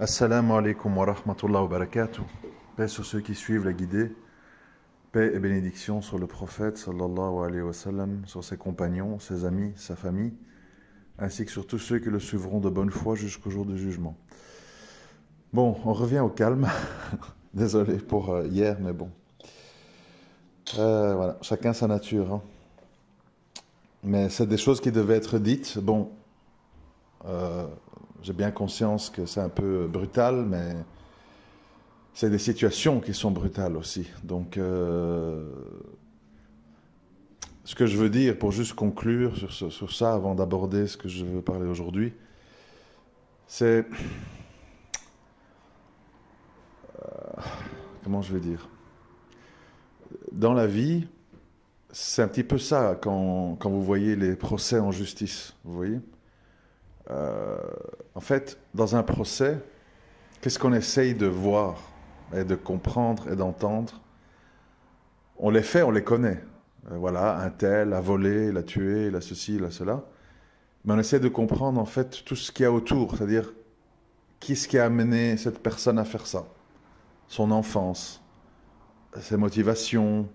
Assalamu alaikum wa rahmatullah wa barakatuh. Paix sur ceux qui suivent la guidée. Paix et bénédiction sur le prophète sallallahu alayhi wa sallam, sur ses compagnons, ses amis, sa famille, ainsi que sur tous ceux qui le suivront de bonne foi jusqu'au jour du jugement. Bon, on revient au calme. Désolé pour hier, mais bon. Voilà, chacun sa nature. Hein. Mais c'est des choses qui devaient être dites. Bon, j'ai bien conscience que c'est un peu brutal, mais c'est des situations qui sont brutales aussi. Donc, ce que je veux dire, pour juste conclure sur ça, avant d'aborder ce que je veux parler aujourd'hui, c'est... comment je vais dire? Dans la vie, c'est un petit peu ça quand vous voyez les procès en justice, vous voyez? En fait, dans un procès, qu'est-ce qu'on essaye de voir et de comprendre et d'entendre? On les fait, on les connaît. Voilà, un tel a volé, il a tué, il a ceci, il a cela. Mais on essaie de comprendre en fait tout ce qu'il y a autour, c'est-à-dire qu'est-ce qui a amené cette personne à faire ça? Son enfance, ses motivations,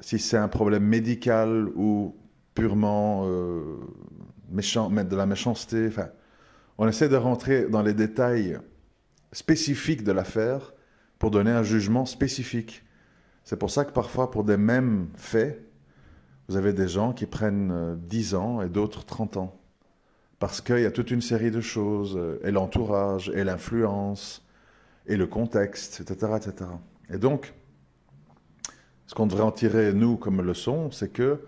si c'est un problème médical ou purement... mettre de la méchanceté, enfin, on essaie de rentrer dans les détails spécifiques de l'affaire pour donner un jugement spécifique. C'est pour ça que parfois, pour des mêmes faits, vous avez des gens qui prennent 10 ans et d'autres 30 ans. Parce qu'il y a toute une série de choses, et l'entourage, et l'influence, et le contexte, etc., etc. Et donc, ce qu'on devrait en tirer, nous, comme leçon, c'est que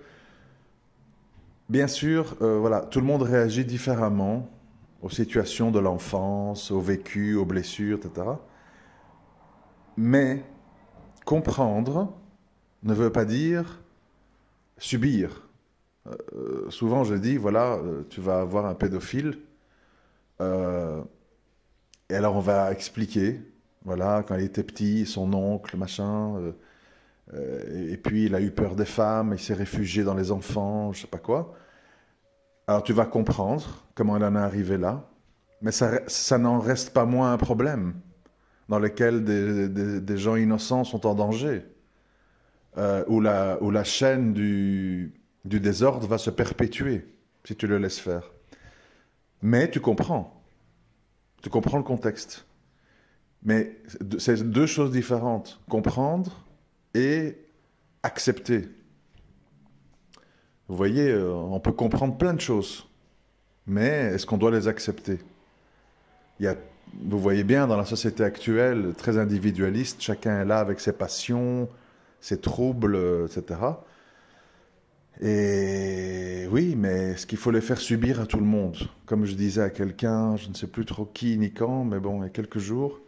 bien sûr, voilà, tout le monde réagit différemment aux situations de l'enfance, au vécu, aux blessures, etc. Mais comprendre ne veut pas dire subir. Souvent, je dis, voilà, tu vas avoir un pédophile, et alors on va expliquer, voilà, quand il était petit, son oncle, machin... et puis il a eu peur des femmes, il s'est réfugié dans les enfants, je ne sais pas quoi. Alors tu vas comprendre comment il en est arrivé là, mais ça n'en reste pas moins un problème dans lequel des gens innocents sont en danger, où la chaîne du désordre va se perpétuer si tu le laisses faire. Mais tu comprends le contexte. Mais c'est deux choses différentes, comprendre et accepter. Vous voyez, on peut comprendre plein de choses, mais est-ce qu'on doit les accepter? Vous voyez bien, dans la société actuelle, très individualiste, chacun est là avec ses passions, ses troubles, etc. Et oui, mais est-ce qu'il faut les faire subir à tout le monde? Comme je disais à quelqu'un, je ne sais plus trop qui ni quand, mais bon, il y a quelques jours,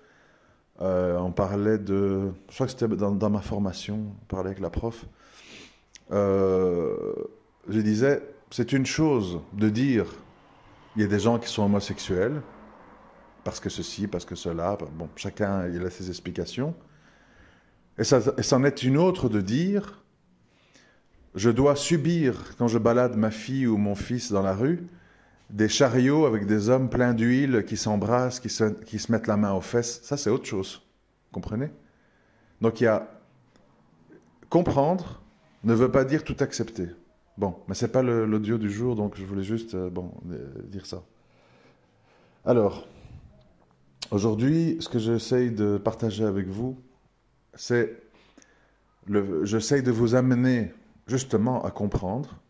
on parlait de... Je crois que c'était dans ma formation, on parlait avec la prof. Je disais, c'est une chose de dire, il y a des gens qui sont homosexuels, parce que ceci, parce que cela, bon, chacun il a ses explications. Et c'en est une autre de dire, je dois subir, quand je balade ma fille ou mon fils dans la rue, des chariots avec des hommes pleins d'huile qui s'embrassent, qui se mettent la main aux fesses, ça c'est autre chose, comprenez? Donc il y a... Comprendre ne veut pas dire tout accepter. Bon, mais ce n'est pas l'audio du jour, donc je voulais juste dire ça. Alors, aujourd'hui, ce que j'essaye de partager avec vous, c'est... J'essaye de vous amener justement à comprendre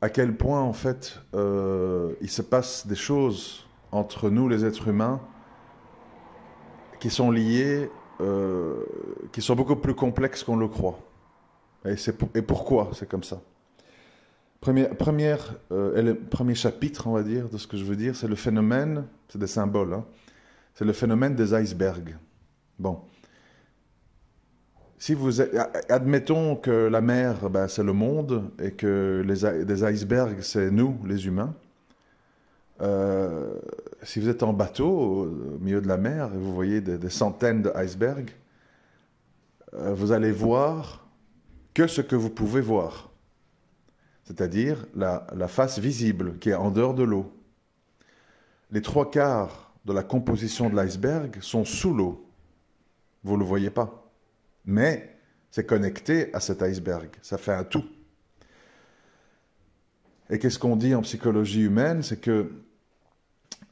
à quel point, en fait, il se passe des choses entre nous, les êtres humains, qui sont liées, qui sont beaucoup plus complexes qu'on le croit. Et pourquoi c'est comme ça? Premier chapitre, on va dire, de ce que je veux dire, c'est le phénomène, c'est des symboles, hein, c'est le phénomène des icebergs. Bon. Si vous, admettons que la mer, ben, c'est le monde, et que des icebergs, c'est nous, les humains. Si vous êtes en bateau, au milieu de la mer, et vous voyez des centaines d'icebergs, vous allez voir que ce que vous pouvez voir. C'est-à-dire la face visible, qui est en dehors de l'eau. Les trois quarts de la composition de l'iceberg sont sous l'eau. Vous ne le voyez pas. Mais c'est connecté à cet iceberg. Ça fait un tout. Et qu'est-ce qu'on dit en psychologie humaine? C'est que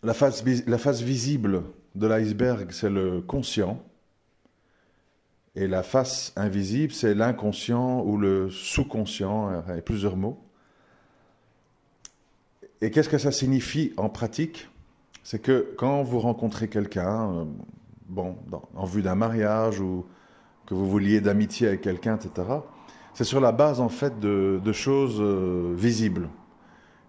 la face visible de l'iceberg, c'est le conscient. Et la face invisible, c'est l'inconscient ou le sous-conscient. Il y a plusieurs mots. Et qu'est-ce que ça signifie en pratique? C'est que quand vous rencontrez quelqu'un, bon, en vue d'un mariage ou que vous vous liez d'amitié avec quelqu'un, etc., c'est sur la base en fait de choses visibles.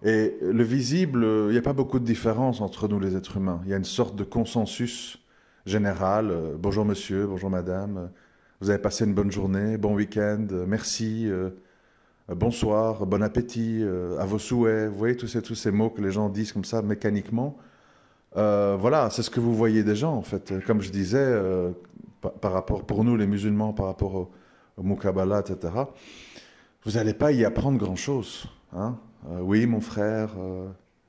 Et le visible, il n'y a pas beaucoup de différence entre nous les êtres humains. Il y a une sorte de consensus général. Bonjour monsieur, bonjour madame, vous avez passé une bonne journée, bon week-end, merci, bonsoir, bon appétit, à vos souhaits. Vous voyez tous ces mots que les gens disent comme ça mécaniquement. Voilà, c'est ce que vous voyez des gens en fait. Comme je disais, par rapport, pour nous les musulmans, par rapport au Mukabala, etc., vous n'allez pas y apprendre grand-chose. Hein? Oui, mon frère,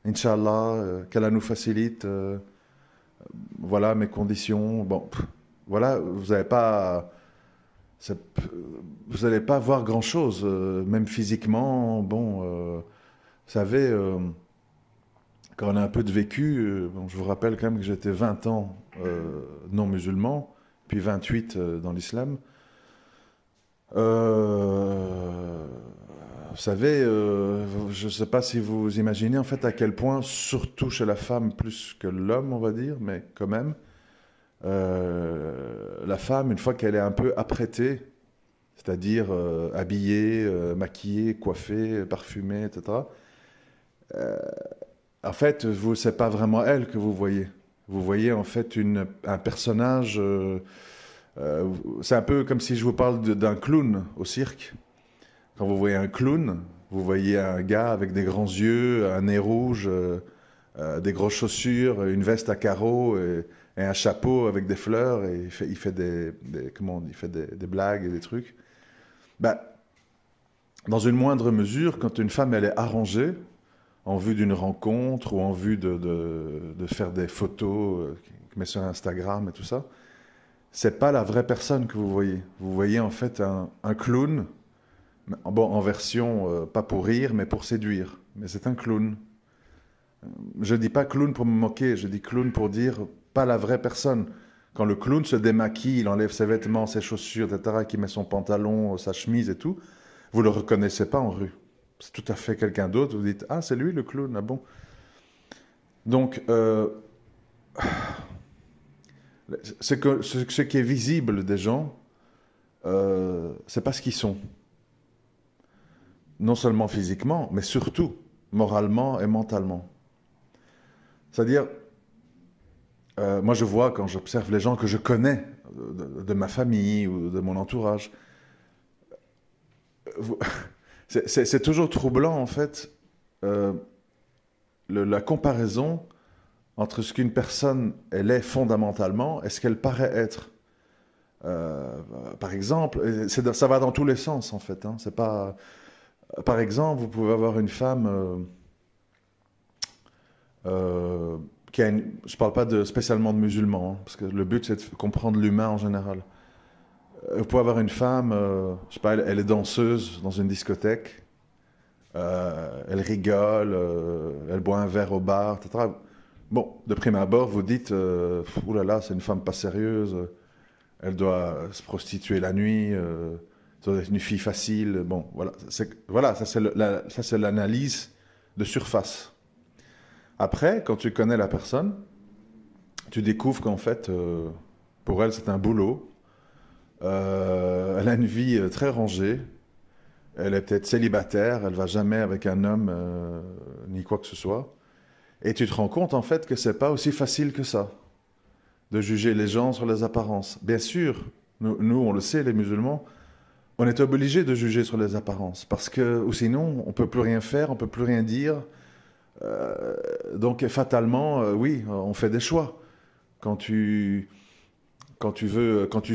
Inch'Allah, qu'Allah nous facilite, voilà mes conditions. Bon, voilà, vous n'allez pas, voir grand-chose, même physiquement. Bon, vous savez, quand on a un peu de vécu, bon, je vous rappelle quand même que j'étais 20 ans non musulman, puis 28 dans l'islam. Vous savez, je ne sais pas si vous imaginez en fait à quel point, surtout chez la femme plus que l'homme, on va dire, mais quand même, la femme, une fois qu'elle est un peu apprêtée, c'est-à-dire habillée, maquillée, coiffée, parfumée, etc., en fait, ce n'est pas vraiment elle que vous voyez. Vous voyez en fait un personnage... c'est un peu comme si je vous parle d'un clown au cirque. Quand vous voyez un clown, vous voyez un gars avec des grands yeux, un nez rouge, des grosses chaussures, une veste à carreaux et un chapeau avec des fleurs. Et il fait des blagues et des trucs. Ben, dans une moindre mesure, quand une femme elle est arrangée, en vue d'une rencontre ou en vue de faire des photos qu'elle met sur Instagram et tout ça, c'est pas la vraie personne que vous voyez. Vous voyez en fait un clown, bon, en version pas pour rire, mais pour séduire. Mais c'est un clown. Je dis pas clown pour me moquer, je dis clown pour dire pas la vraie personne. Quand le clown se démaquille, il enlève ses vêtements, ses chaussures, etc., qu'il met son pantalon, sa chemise et tout, vous le reconnaissez pas en rue. C'est tout à fait quelqu'un d'autre, vous dites « Ah, c'est lui le clown, ah bon ?» Donc... ce qui est visible des gens, c'est pas ce qu'ils sont. Non seulement physiquement, mais surtout moralement et mentalement. C'est-à-dire, moi je vois quand j'observe les gens que je connais, de ma famille ou de mon entourage, c'est toujours troublant en fait, la comparaison entre ce qu'une personne, elle est fondamentalement, et ce qu'elle paraît être. Par exemple, ça va dans tous les sens, en fait. Hein, c'est pas... Par exemple, vous pouvez avoir une femme qui a une... Je ne parle pas spécialement de musulmans, hein, parce que le but, c'est de comprendre l'humain en général. Vous pouvez avoir une femme, je sais pas, elle est danseuse dans une discothèque, elle rigole, elle boit un verre au bar, etc. Bon, de prime abord, vous dites « Ouh là là, c'est une femme pas sérieuse, elle doit se prostituer la nuit, ça doit être une fille facile. » Bon, voilà ça c'est l'analyse de surface. Après, quand tu connais la personne, tu découvres qu'en fait, pour elle, c'est un boulot. Elle a une vie très rangée. Elle est peut-être célibataire, elle ne va jamais avec un homme ni quoi que ce soit. Et tu te rends compte, en fait, que ce n'est pas aussi facile que ça, de juger les gens sur les apparences. Bien sûr, nous on le sait, les musulmans, on est obligés de juger sur les apparences, parce que, ou sinon, on ne peut plus rien faire, on ne peut plus rien dire. Donc, fatalement, oui, on fait des choix. Quand tu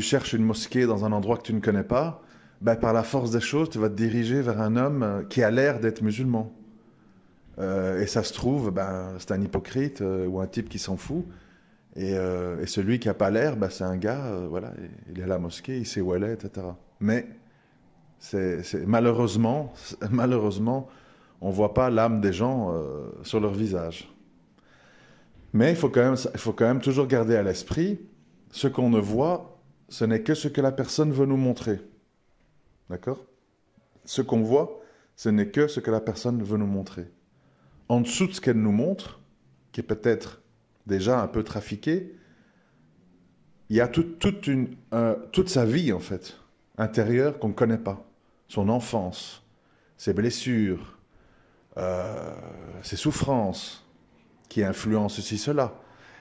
cherches une mosquée dans un endroit que tu ne connais pas, ben, par la force des choses, tu vas te diriger vers un homme qui a l'air d'être musulman. Et ça se trouve, ben, c'est un hypocrite ou un type qui s'en fout. Et celui qui n'a pas l'air, bah, c'est un gars, voilà, il est à la mosquée, il sait où elle est, etc. Mais malheureusement, on ne voit pas l'âme des gens sur leur visage. Mais il faut quand même toujours garder à l'esprit, ce qu'on ne voit, ce n'est que ce que la personne veut nous montrer. D'accord ? Ce qu'on voit, ce n'est que ce que la personne veut nous montrer. En dessous de ce qu'elle nous montre, qui est peut-être déjà un peu trafiqué, il y a toute sa vie, en fait, intérieure, qu'on ne connaît pas. Son enfance, ses blessures, ses souffrances, qui influencent ceci, cela.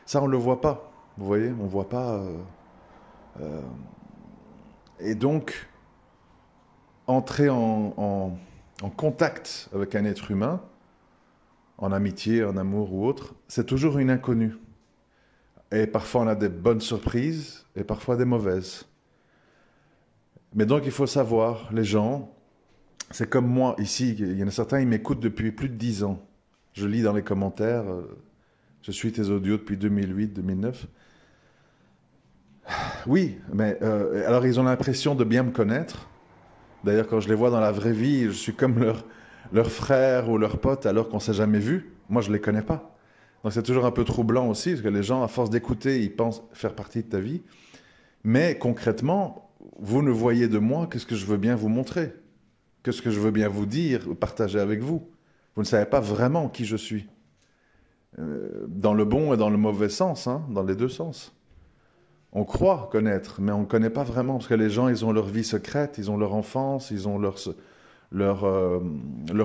Ça, on ne le voit pas. Vous voyez, on ne voit pas. Et donc, entrer en contact avec un être humain, en amitié, en amour ou autre, c'est toujours une inconnue. Et parfois, on a des bonnes surprises et parfois des mauvaises. Mais donc, il faut savoir, les gens, c'est comme moi ici, il y en a certains, ils m'écoutent depuis plus de 10 ans. Je lis dans les commentaires, je suis tes audios depuis 2008, 2009. Oui, mais alors ils ont l'impression de bien me connaître. D'ailleurs, quand je les vois dans la vraie vie, je suis comme leur frère ou leur pote, alors qu'on ne s'est jamais vu. Moi, je ne les connais pas. Donc, c'est toujours un peu troublant aussi, parce que les gens, à force d'écouter, ils pensent faire partie de ta vie. Mais concrètement, vous ne voyez de moi que ce que je veux bien vous montrer, que ce que je veux bien vous dire, partager avec vous. Vous ne savez pas vraiment qui je suis, dans le bon et dans le mauvais sens, hein, dans les deux sens. On croit connaître, mais on ne connaît pas vraiment, parce que les gens, ils ont leur vie secrète, ils ont leur enfance, ils ont leurs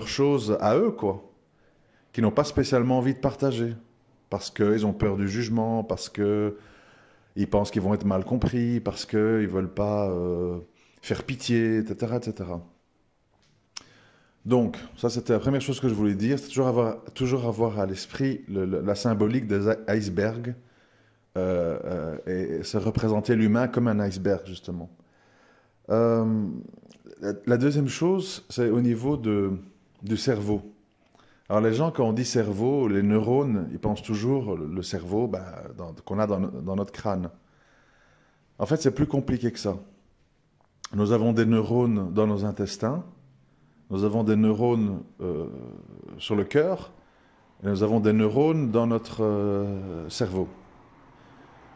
choses à eux, quoi, qui n'ont pas spécialement envie de partager, parce qu'ils ont peur du jugement, parce qu'ils pensent qu'ils vont être mal compris, parce qu'ils ne veulent pas faire pitié, etc., etc. Donc, ça, c'était la première chose que je voulais dire, c'est toujours avoir à l'esprit la symbolique des icebergs, et se représenter l'humain comme un iceberg, justement. La deuxième chose, c'est au niveau du cerveau. Alors, les gens, quand on dit cerveau, les neurones, ils pensent toujours le cerveau qu'on a dans notre crâne. En fait, c'est plus compliqué que ça. Nous avons des neurones dans nos intestins, nous avons des neurones sur le cœur, et nous avons des neurones dans notre cerveau.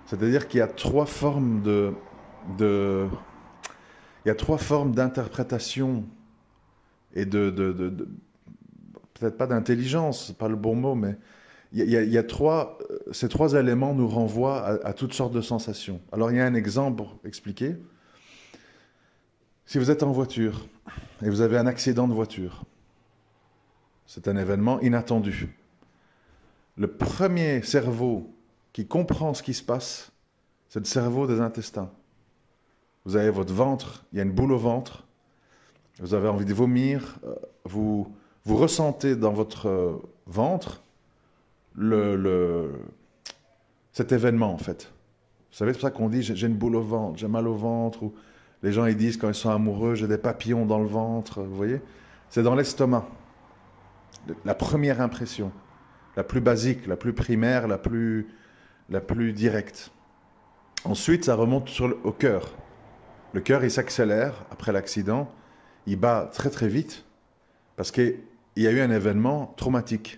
C'est-à-dire qu'il y a 3 formes il y a 3 formes d'interprétation et de peut-être pas d'intelligence, c'est pas le bon mot, mais il y a 3, ces 3 éléments nous renvoient à toutes sortes de sensations. Alors il y a un exemple pour expliquer. Si vous êtes en voiture et vous avez un accident de voiture, c'est un événement inattendu. Le premier cerveau qui comprend ce qui se passe, c'est le cerveau des intestins. Vous avez votre ventre, il y a une boule au ventre, vous avez envie de vomir, vous ressentez dans votre ventre cet événement, en fait. Vous savez, c'est pour ça qu'on dit « j'ai une boule au ventre »,« j'ai mal au ventre », ou les gens ils disent quand ils sont amoureux « j'ai des papillons dans le ventre », vous voyez. C'est dans l'estomac, la première impression, la plus basique, la plus primaire, la plus directe. Ensuite, ça remonte au cœur. Le cœur, il s'accélère après l'accident. Il bat très très vite parce qu'il y a eu un événement traumatique.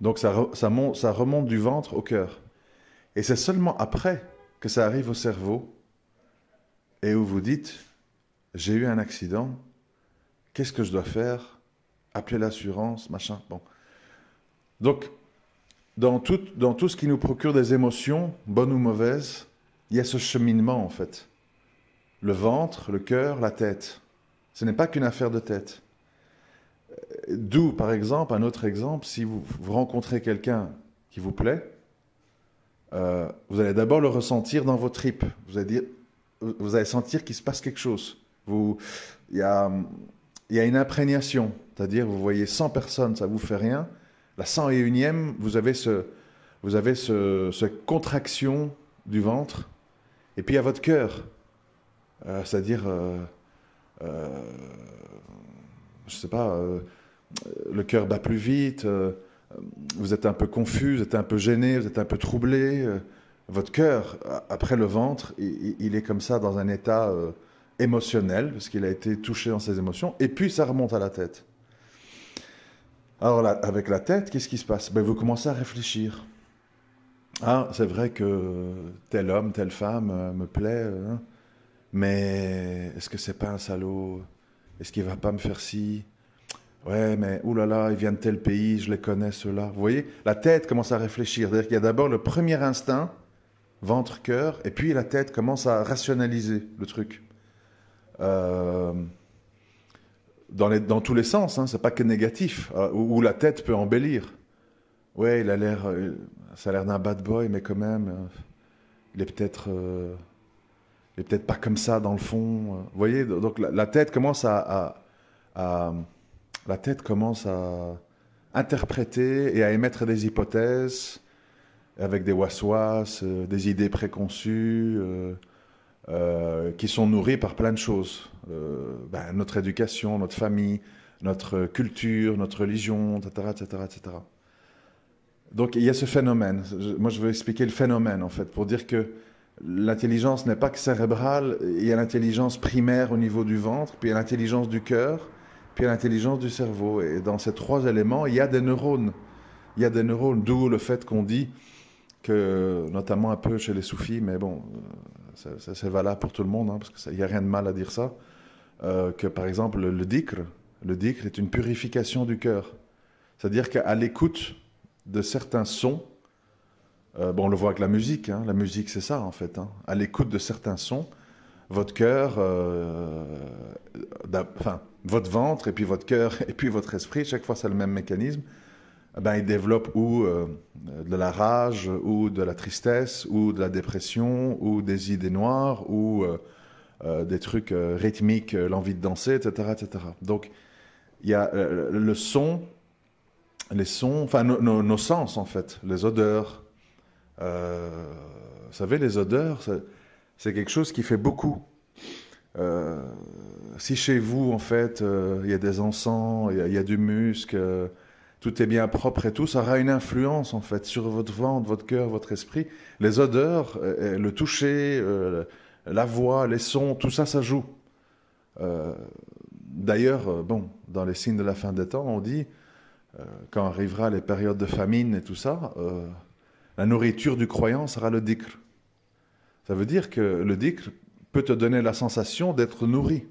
Donc ça remonte du ventre au cœur. Et c'est seulement après que ça arrive au cerveau et où vous dites « j'ai eu un accident, qu'est-ce que je dois faire ? Appeler l'assurance, machin. » Bon. Donc, dans tout ce qui nous procure des émotions, bonnes ou mauvaises, il y a ce cheminement, en fait. Le ventre, le cœur, la tête. Ce n'est pas qu'une affaire de tête. D'où, par exemple, un autre exemple, si vous rencontrez quelqu'un qui vous plaît, vous allez d'abord le ressentir dans vos tripes. Vous allez sentir qu'il se passe quelque chose. Il y a une imprégnation, c'est-à-dire vous voyez 100 personnes, ça ne vous fait rien. La 101e, vous avez ce contraction du ventre, et puis il y a votre cœur, c'est-à-dire, je ne sais pas, le cœur bat plus vite, vous êtes un peu confus, vous êtes un peu gêné, vous êtes un peu troublé. Votre cœur, après le ventre, il est comme ça dans un état émotionnel, parce qu'il a été touché dans ses émotions, et puis ça remonte à la tête. Alors, là, avec la tête, qu'est-ce qui se passe? Vous commencez à réfléchir. Ah, c'est vrai que tel homme, telle femme me plaît, hein, mais est-ce que c'est pas un salaud? Est-ce qu'il va pas me faire ci? Ouais, mais oulala, il vient de tel pays, je les connais ceux-là. Vous voyez, la tête commence à réfléchir. C'est-à-dire qu'il y a d'abord le premier instinct, ventre-cœur, et puis la tête commence à rationaliser le truc. Dans tous les sens, hein, c'est pas que négatif, où la tête peut embellir. Ouais, il a l'air, ça a l'air d'un bad boy, mais quand même, il est peut-être pas comme ça dans le fond. Vous voyez, donc la tête commence à interpréter et à émettre des hypothèses avec des waswas, des idées préconçues. Qui sont nourris par plein de choses. Notre éducation, notre famille, notre culture, notre religion, etc., etc., etc. Donc il y a ce phénomène. Moi, je veux expliquer le phénomène, en fait, pour dire que l'intelligence n'est pas que cérébrale. Il y a l'intelligence primaire au niveau du ventre, puis il y a l'intelligence du cœur, puis il y a l'intelligence du cerveau. Et dans ces trois éléments, il y a des neurones. Il y a des neurones, d'où le fait qu'on dit que, notamment un peu chez les soufis, mais bon... Ça, c'est valable pour tout le monde, hein, parce qu'il n'y a rien de mal à dire ça, que par exemple le dhikr est une purification du cœur. C'est-à-dire qu'à l'écoute de certains sons, on le voit avec la musique c'est ça en fait, hein, à l'écoute de certains sons, votre cœur, votre ventre et puis votre cœur et puis votre esprit, chaque fois c'est le même mécanisme, il développe ou de la rage, ou de la tristesse, ou de la dépression, ou des idées noires, ou des trucs rythmiques, l'envie de danser, etc., etc. Donc, il y a les sons, enfin, nos sens, en fait, les odeurs. Vous savez, les odeurs, c'est quelque chose qui fait beaucoup. Si chez vous, en fait, il y a des encens, il y a du musc... tout est bien propre et tout, ça aura une influence en fait sur votre ventre, votre cœur, votre esprit. Les odeurs, le toucher, la voix, les sons, tout ça, ça joue. D'ailleurs, dans les signes de la fin des temps, on dit, quand arrivera les périodes de famine et tout ça, la nourriture du croyant sera le dhikr. Ça veut dire que le dhikr peut te donner la sensation d'être nourri.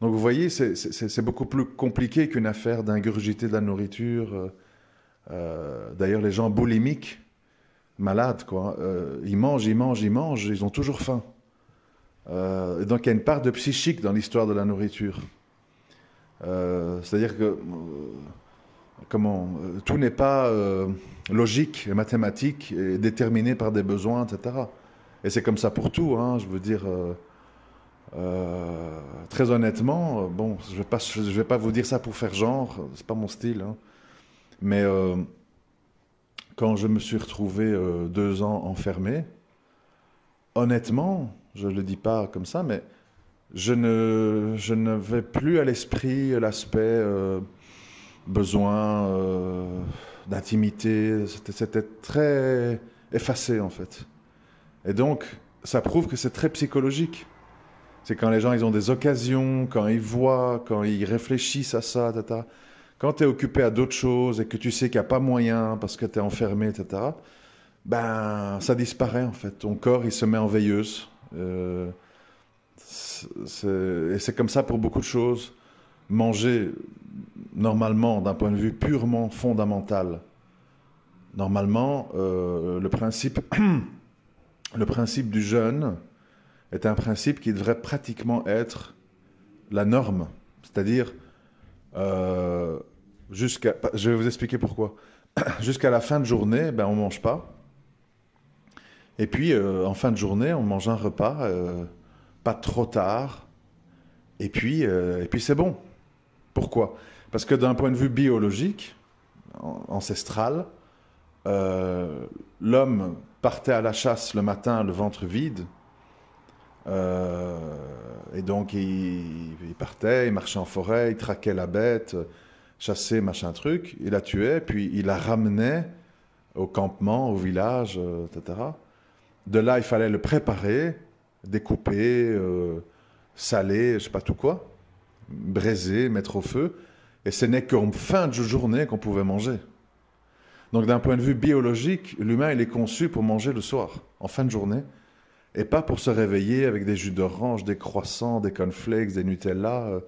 Donc vous voyez, c'est beaucoup plus compliqué qu'une affaire d'ingurgiter de la nourriture. D'ailleurs, les gens boulimiques, malades, quoi, ils mangent, ils ont toujours faim. Donc il y a une part de psychique dans l'histoire de la nourriture. C'est-à-dire que tout n'est pas logique, et mathématique, et déterminé par des besoins, etc. Et c'est comme ça pour tout, hein, je veux dire... très honnêtement, je vais pas vous dire ça pour faire genre, c'est pas mon style, hein. Mais quand je me suis retrouvé 2 ans enfermé, honnêtement, je le dis pas comme ça, mais je n'avais plus à l'esprit l'aspect besoin d'intimité, c'était très effacé en fait. Et donc, ça prouve que c'est très psychologique. C'est quand les gens, ils ont des occasions, quand ils voient, quand ils réfléchissent à ça, etc. Quand tu es occupé à d'autres choses et que tu sais qu'il n'y a pas moyen parce que tu es enfermé, etc., ça disparaît en fait. Ton corps, il se met en veilleuse. Et c'est comme ça pour beaucoup de choses. Manger, normalement, d'un point de vue purement fondamental, normalement, le principe du jeûne, est un principe qui devrait pratiquement être la norme. C'est-à-dire, je vais vous expliquer pourquoi. Jusqu'à la fin de journée, on ne mange pas. Et puis, en fin de journée, on mange un repas, pas trop tard. Et puis c'est bon. Pourquoi? Parce que d'un point de vue biologique, ancestral, l'homme partait à la chasse le matin, le ventre vide. Et donc il partait, il marchait en forêt, il traquait la bête, chasser machin truc, il la tuait, puis il la ramenait au campement, au village, etc. De là, il fallait le préparer, découper, saler, je ne sais pas tout quoi, braiser, mettre au feu. Et ce n'est qu'en fin de journée qu'on pouvait manger. Donc d'un point de vue biologique, l'humain, il est conçu pour manger le soir, en fin de journée, et pas pour se réveiller avec des jus d'orange, des croissants, des cornflakes, des Nutella.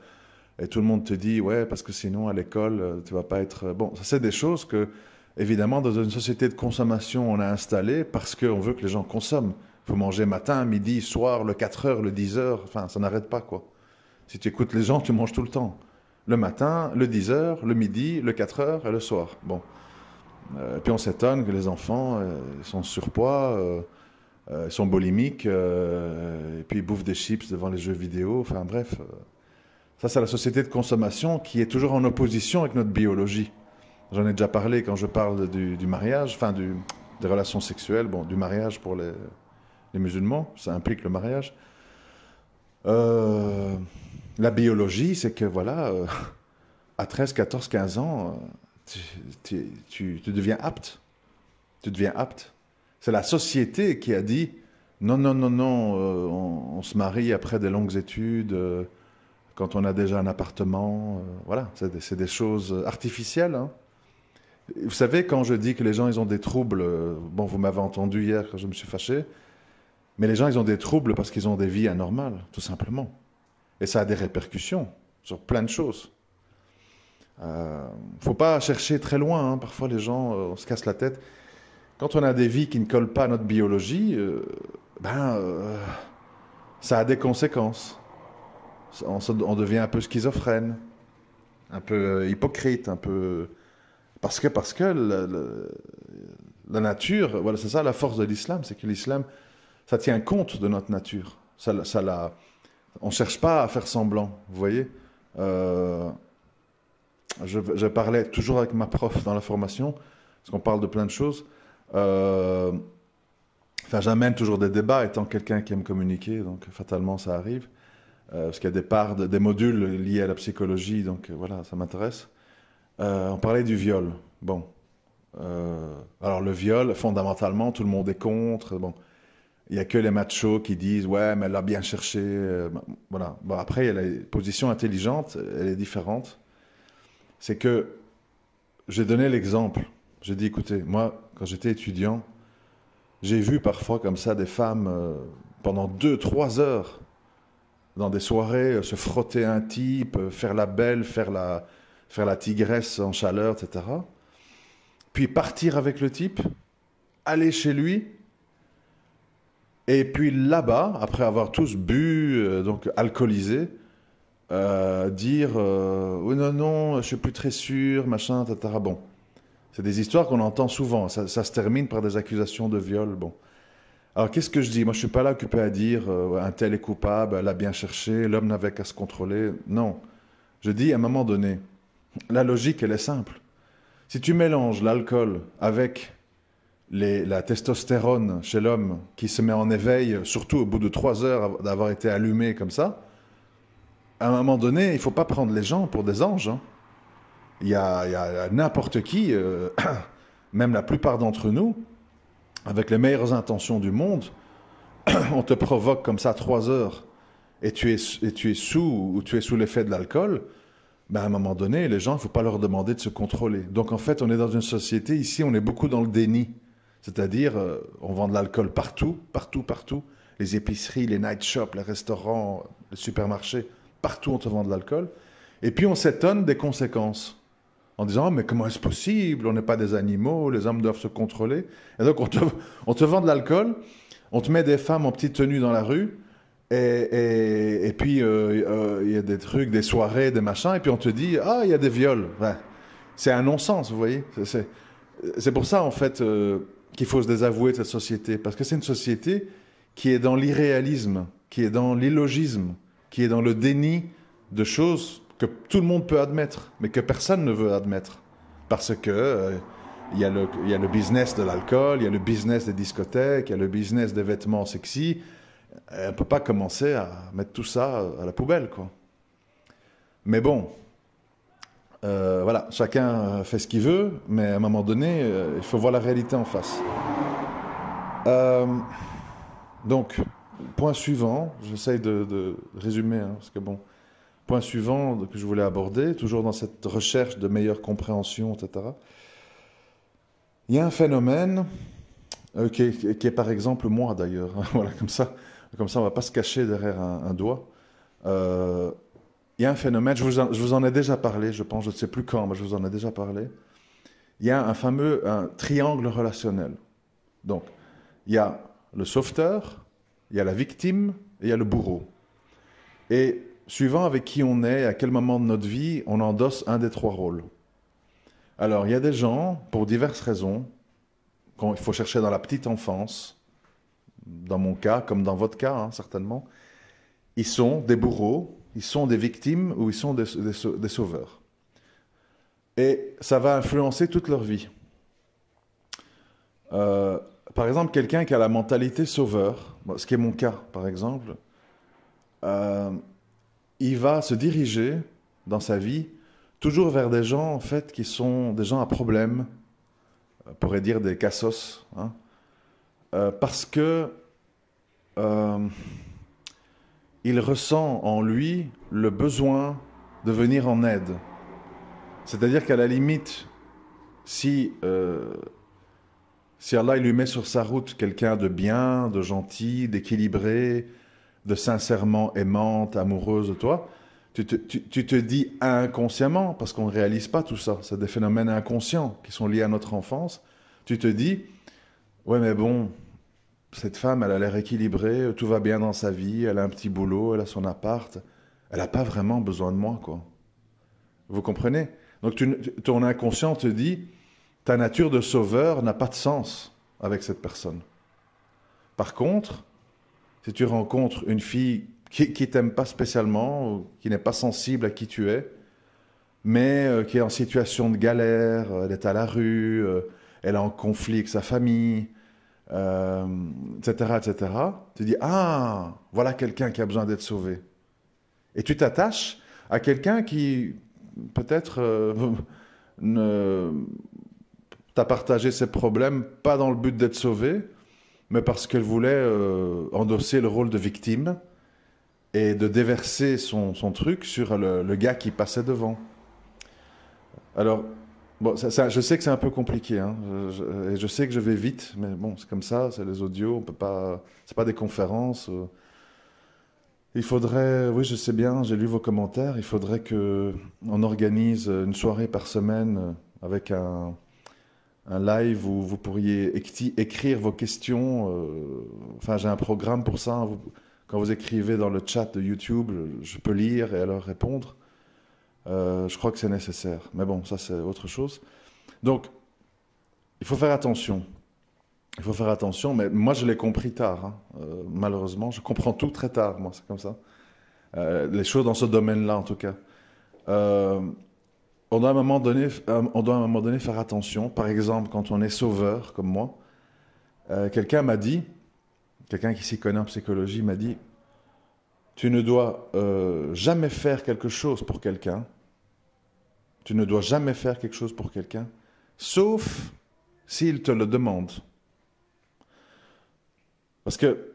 Et tout le monde te dit, ouais, parce que sinon à l'école, tu vas pas être... Bon, ça c'est des choses que, évidemment, dans une société de consommation, on a installées parce qu'on veut que les gens consomment. Il faut manger matin, midi, soir, le 4h, le 10h, enfin, ça n'arrête pas, quoi. Si tu écoutes les gens, tu manges tout le temps. Le matin, le 10h, le midi, le 4h et le soir. Bon. Puis on s'étonne que les enfants sont surpoids, ils sont bolimiques, et puis ils bouffent des chips devant les jeux vidéo, enfin bref. Ça, c'est la société de consommation qui est toujours en opposition avec notre biologie. J'en ai déjà parlé quand je parle du mariage, enfin des relations sexuelles, bon, du mariage pour les musulmans, ça implique le mariage. La biologie, c'est que voilà, à 13, 14, 15 ans, tu deviens apte. Tu deviens apte. C'est la société qui a dit, non, non, non, non, on se marie après des longues études, quand on a déjà un appartement, voilà, c'est des choses artificielles, hein. Vous savez, quand je dis que les gens, ils ont des troubles, bon, vous m'avez entendu hier quand je me suis fâché, mais les gens, ils ont des troubles parce qu'ils ont des vies anormales, tout simplement. Et ça a des répercussions sur plein de choses. Faut pas chercher très loin, hein. Parfois les gens, on se casse la tête. Quand on a des vies qui ne collent pas à notre biologie, ça a des conséquences. On devient un peu schizophrène, un peu hypocrite, un peu... Parce que la nature, voilà, c'est ça la force de l'islam, c'est que l'islam, ça tient compte de notre nature. On ne cherche pas à faire semblant, vous voyez. Je parlais toujours avec ma prof dans la formation, parce qu'on parle de plein de choses. Enfin, j'amène toujours des débats, étant quelqu'un qui aime communiquer, donc fatalement ça arrive. Parce qu'il y a des modules liés à la psychologie, donc voilà, ça m'intéresse. On parlait du viol. Bon. Alors le viol, fondamentalement, tout le monde est contre. Bon. Il n'y a que les machos qui disent « Ouais, mais elle l'a bien cherché. » Voilà. Bon, après, il y a la position intelligente, elle est différente. C'est que, j'ai donné l'exemple. J'ai dit « Écoutez, moi, quand j'étais étudiant, j'ai vu parfois comme ça des femmes pendant 2, 3 heures, dans des soirées, se frotter un type, faire la belle, faire la tigresse en chaleur, etc. Puis partir avec le type, aller chez lui, et puis là-bas, après avoir tous bu, donc alcoolisés, dire « Oui, non, non, je ne suis plus très sûr, machin, etc. » Bon, c'est des histoires qu'on entend souvent, ça se termine par des accusations de viol, bon. Alors, qu'est-ce que je dis? Moi, je ne suis pas là occupé à dire un tel est coupable, elle a bien cherché, l'homme n'avait qu'à se contrôler. Non. Je dis, à un moment donné, la logique, elle est simple. Si tu mélanges l'alcool avec la testostérone chez l'homme qui se met en éveil, surtout au bout de 3 heures d'avoir été allumé comme ça, à un moment donné, il ne faut pas prendre les gens pour des anges, hein. Il y a n'importe qui, même la plupart d'entre nous, avec les meilleures intentions du monde, on te provoque comme ça 3 heures et tu es sous ou tu es sous l'effet de l'alcool, ben à un moment donné, les gens, il ne faut pas leur demander de se contrôler. Donc en fait, on est dans une société, ici, on est beaucoup dans le déni. C'est-à-dire, on vend de l'alcool partout, partout, partout. Les épiceries, les night shops, les restaurants, les supermarchés, partout on te vend de l'alcool. Et puis on s'étonne des conséquences, en disant, oh, mais comment est-ce possible? On n'est pas des animaux, les hommes doivent se contrôler. Et donc, on te vend de l'alcool, on te met des femmes en petite tenue dans la rue, et puis, y a des trucs, des soirées, des machins, et puis on te dit, ah, il y a des viols. Ouais. C'est un non-sens, vous voyez. C'est pour ça, en fait, qu'il faut se désavouer de cette société, parce que c'est une société qui est dans l'irréalisme, qui est dans l'illogisme, qui est dans le déni de choses que tout le monde peut admettre, mais que personne ne veut admettre. Parce que y a le business de l'alcool, il y a le business des discothèques, il y a le business des vêtements sexy. On ne peut pas commencer à mettre tout ça à la poubelle, quoi. Mais bon, Voilà, chacun fait ce qu'il veut, mais à un moment donné, il faut voir la réalité en face. Donc, point suivant, j'essaye de résumer, hein, parce que bon, point suivant que je voulais aborder, toujours dans cette recherche de meilleure compréhension, etc. Il y a un phénomène qui est par exemple moi d'ailleurs, voilà, comme ça on ne va pas se cacher derrière un doigt. Il y a un phénomène, je vous en ai déjà parlé, je pense, je ne sais plus quand, mais je vous en ai déjà parlé. Il y a un fameux triangle relationnel. Donc, il y a le sauveteur, il y a la victime et il y a le bourreau. Et suivant avec qui on est, à quel moment de notre vie, on endosse un des trois rôles. Alors, il y a des gens, pour diverses raisons, qu'il faut chercher dans la petite enfance, dans mon cas, comme dans votre cas, hein, certainement, ils sont des bourreaux, ils sont des victimes ou ils sont des sauveurs. Et ça va influencer toute leur vie. Par exemple, quelqu'un qui a la mentalité sauveur, ce qui est mon cas par exemple, il va se diriger dans sa vie toujours vers des gens en fait, qui sont des gens à problème, on pourrait dire des cassos, hein, parce que il ressent en lui le besoin de venir en aide. C'est-à-dire qu'à la limite, si Allah il lui met sur sa route quelqu'un de bien, de gentil, d'équilibré, de sincèrement aimante, amoureuse de toi, tu te dis inconsciemment, parce qu'on ne réalise pas tout ça, c'est des phénomènes inconscients qui sont liés à notre enfance, tu te dis, ouais mais bon, cette femme, elle a l'air équilibrée, tout va bien dans sa vie, elle a un petit boulot, elle a son appart, elle n'a pas vraiment besoin de moi, quoi. Vous comprenez? Donc ton inconscient te dit, ta nature de sauveur n'a pas de sens avec cette personne. Par contre, si tu rencontres une fille qui ne t'aime pas spécialement, ou qui n'est pas sensible à qui tu es, mais qui est en situation de galère, elle est à la rue, elle est en conflit avec sa famille, etc., etc. Tu dis, ah, voilà quelqu'un qui a besoin d'être sauvé. Et tu t'attaches à quelqu'un qui, peut-être, t'a partagé ses problèmes, pas dans le but d'être sauvé, mais parce qu'elle voulait endosser le rôle de victime et de déverser son truc sur le gars qui passait devant. Alors, bon, je sais que c'est un peu compliqué, hein. Je sais que je vais vite, mais bon, c'est comme ça, c'est les audios, on peut pas, c'est pas des conférences. Il faudrait, oui, je sais bien, j'ai lu vos commentaires, il faudrait que on organise une soirée par semaine avec un live où vous pourriez écrire vos questions. Enfin, j'ai un programme pour ça. Quand vous écrivez dans le chat de YouTube, je peux lire et alors répondre. Je crois que c'est nécessaire. Mais bon, ça c'est autre chose. Donc, il faut faire attention. Il faut faire attention, mais moi je l'ai compris tard. Hein. Malheureusement, je comprends tout très tard, moi, c'est comme ça. Les choses dans ce domaine-là, en tout cas. On doit à un moment donné faire attention. Par exemple, quand on est sauveur, comme moi, quelqu'un qui s'y connaît en psychologie m'a dit, tu ne dois jamais faire quelque chose pour quelqu'un. Tu ne dois jamais faire quelque chose pour quelqu'un, sauf s'il te le demande. Parce que,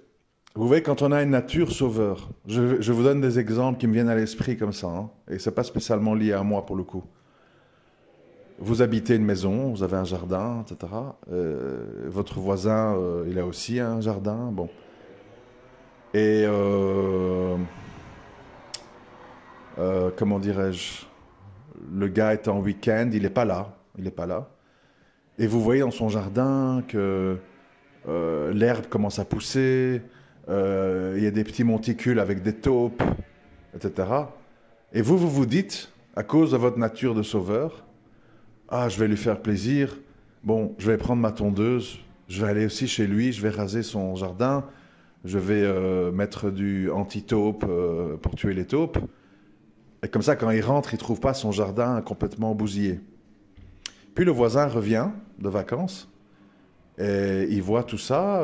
vous voyez, quand on a une nature sauveur, je vous donne des exemples qui me viennent à l'esprit comme ça, hein, et ce n'est pas spécialement lié à moi pour le coup. Vous habitez une maison, vous avez un jardin, etc. Votre voisin, il a aussi un jardin, bon. Et, comment dirais-je, le gars est en week-end, il n'est pas là, il n'est pas là. Et vous voyez dans son jardin que l'herbe commence à pousser, il y a des petits monticules avec des taupes, etc. Et vous, vous dites, à cause de votre nature de sauveur, « Ah, je vais lui faire plaisir, bon, je vais prendre ma tondeuse, je vais aller aussi chez lui, je vais raser son jardin. » Je vais mettre du anti-taupe pour tuer les taupes. Et comme ça, quand il rentre, il ne trouve pas son jardin complètement bousillé. Puis le voisin revient de vacances et il voit tout ça.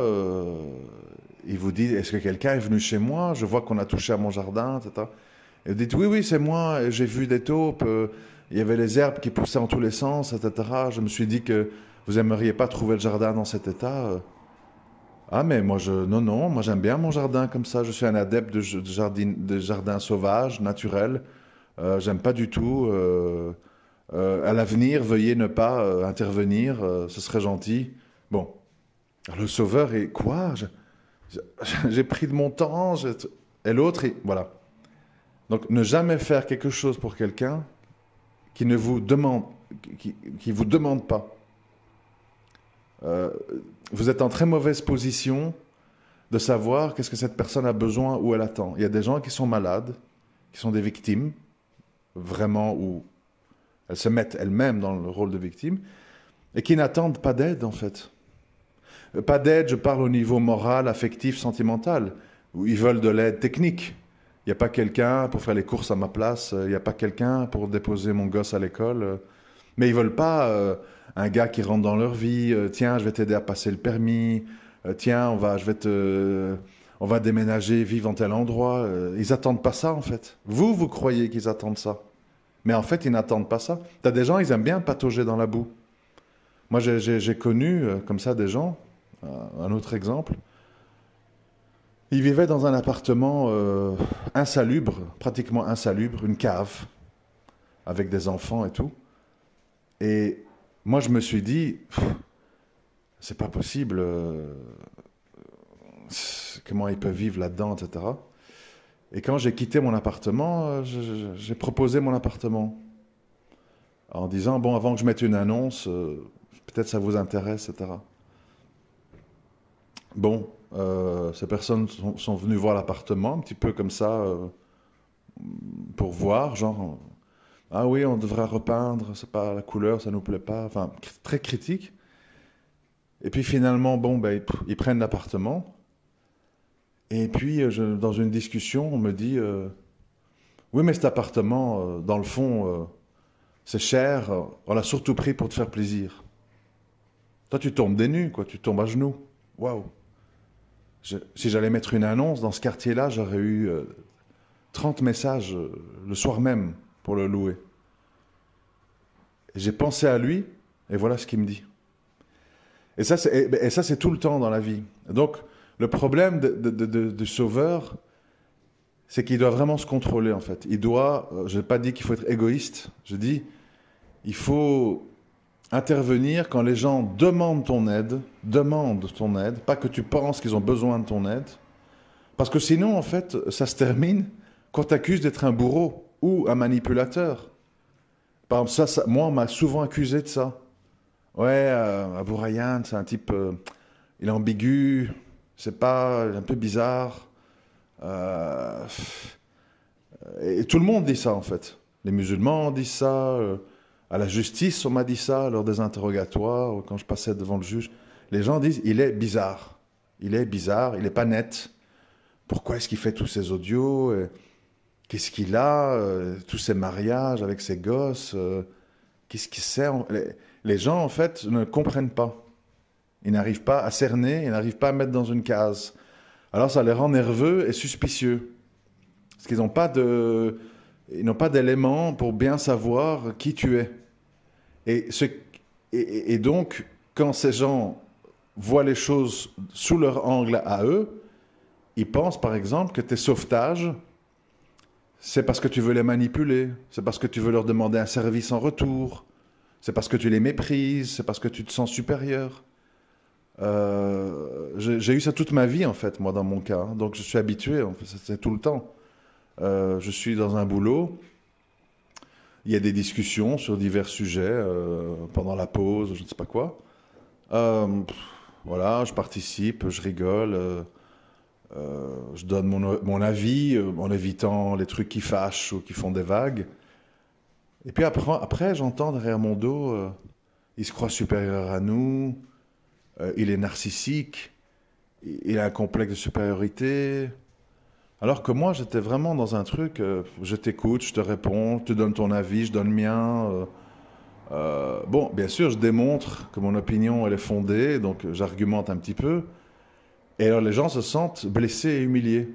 Il vous dit, est-ce que quelqu'un est venu chez moi? Je vois qu'on a touché à mon jardin, etc. Et vous dites, oui, oui, c'est moi, j'ai vu des taupes, il y avait les herbes qui poussaient en tous les sens, etc. Je me suis dit que vous n'aimeriez pas trouver le jardin dans cet état. Ah mais moi, non, moi j'aime bien mon jardin comme ça, je suis un adepte de jardin sauvage, naturel, j'aime pas du tout, à l'avenir, veuillez ne pas intervenir, ce serait gentil. Bon, alors, le sauveur est quoi? J'ai pris de mon temps, et l'autre, voilà. Donc ne jamais faire quelque chose pour quelqu'un qui ne vous demande, qui vous demande pas. Vous êtes en très mauvaise position de savoir qu'est-ce que cette personne a besoin ou elle attend. Il y a des gens qui sont malades, qui sont des victimes, vraiment, où elles se mettent elles-mêmes dans le rôle de victime, et qui n'attendent pas d'aide, en fait. Pas d'aide, je parle au niveau moral, affectif, sentimental, où ils veulent de l'aide technique. Il n'y a pas quelqu'un pour faire les courses à ma place, il n'y a pas quelqu'un pour déposer mon gosse à l'école, mais ils ne veulent pas... un gars qui rentre dans leur vie, tiens, je vais t'aider à passer le permis, tiens, on va déménager, vivre en tel endroit. Ils n'attendent pas ça, en fait. Vous croyez qu'ils attendent ça. Mais en fait, ils n'attendent pas ça. T'as des gens, ils aiment bien patauger dans la boue. Moi, j'ai connu comme ça des gens, un autre exemple. Ils vivaient dans un appartement insalubre, pratiquement insalubre, une cave, avec des enfants et tout. Et... moi, je me suis dit, c'est pas possible, comment ils peuvent vivre là-dedans, etc. Et quand j'ai quitté mon appartement, j'ai proposé mon appartement en disant, bon, avant que je mette une annonce, peut-être ça vous intéresse, etc. Bon, ces personnes sont venues voir l'appartement, un petit peu comme ça, pour voir, genre... ah oui, on devrait repeindre, c'est pas la couleur, ça nous plaît pas, enfin, très critique. Et puis finalement, bon, ben, ils prennent l'appartement. Et puis, dans une discussion, on me dit, oui, mais cet appartement, dans le fond, c'est cher, on l'a surtout pris pour te faire plaisir. Toi, tu tombes des nues, quoi, tu tombes à genoux. Waouh! Si j'allais mettre une annonce, dans ce quartier-là, j'aurais eu 30 messages le soir même. Pour le louer. J'ai pensé à lui, et voilà ce qu'il me dit. Et ça, c'est tout le temps dans la vie. Donc, le problème du sauveur, c'est qu'il doit vraiment se contrôler, en fait. Il doit, je n'ai pas dit qu'il faut être égoïste, je dis, il faut intervenir quand les gens demandent ton aide, pas que tu penses qu'ils ont besoin de ton aide, parce que sinon, en fait, ça se termine quand tu accuses d'être un bourreau. Ou un manipulateur. Par exemple, moi, on m'a souvent accusé de ça. Ouais, Abou Rayyan, c'est un type, il est ambigu, c'est pas, il est un peu bizarre. Et tout le monde dit ça, en fait. Les musulmans disent ça, à la justice, on m'a dit ça lors des interrogatoires, quand je passais devant le juge. Les gens disent, il est bizarre. Il est bizarre, il n'est pas net. Pourquoi est-ce qu'il fait tous ces audios et... qu'est-ce qu'il a, tous ses mariages avec ses gosses, qu'est-ce qu'il sait? Les gens, en fait, ne comprennent pas. Ils n'arrivent pas à cerner, ils n'arrivent pas à mettre dans une case. Alors, ça les rend nerveux et suspicieux. Parce qu'ils n'ont pas d'éléments pour bien savoir qui tu es. Et donc, quand ces gens voient les choses sous leur angle à eux, ils pensent, par exemple, que tes sauvetages... c'est parce que tu veux les manipuler, c'est parce que tu veux leur demander un service en retour, c'est parce que tu les méprises, c'est parce que tu te sens supérieur. J'ai eu ça toute ma vie, en fait, moi, dans mon cas. Hein. Donc, je suis habitué, en fait, c'est tout le temps. Je suis dans un boulot, il y a des discussions sur divers sujets, pendant la pause, je ne sais pas quoi. Voilà, je participe, je rigole... je donne mon avis en évitant les trucs qui fâchent ou qui font des vagues. Et puis après j'entends derrière mon dos, il se croit supérieur à nous, il est narcissique, il a un complexe de supériorité. Alors que moi, j'étais vraiment dans un truc, je t'écoute, je te réponds, je te donne ton avis, je donne le mien. Bon, bien sûr, je démontre que mon opinion, elle est fondée, donc j'argumente un petit peu. Et alors les gens se sentent blessés et humiliés.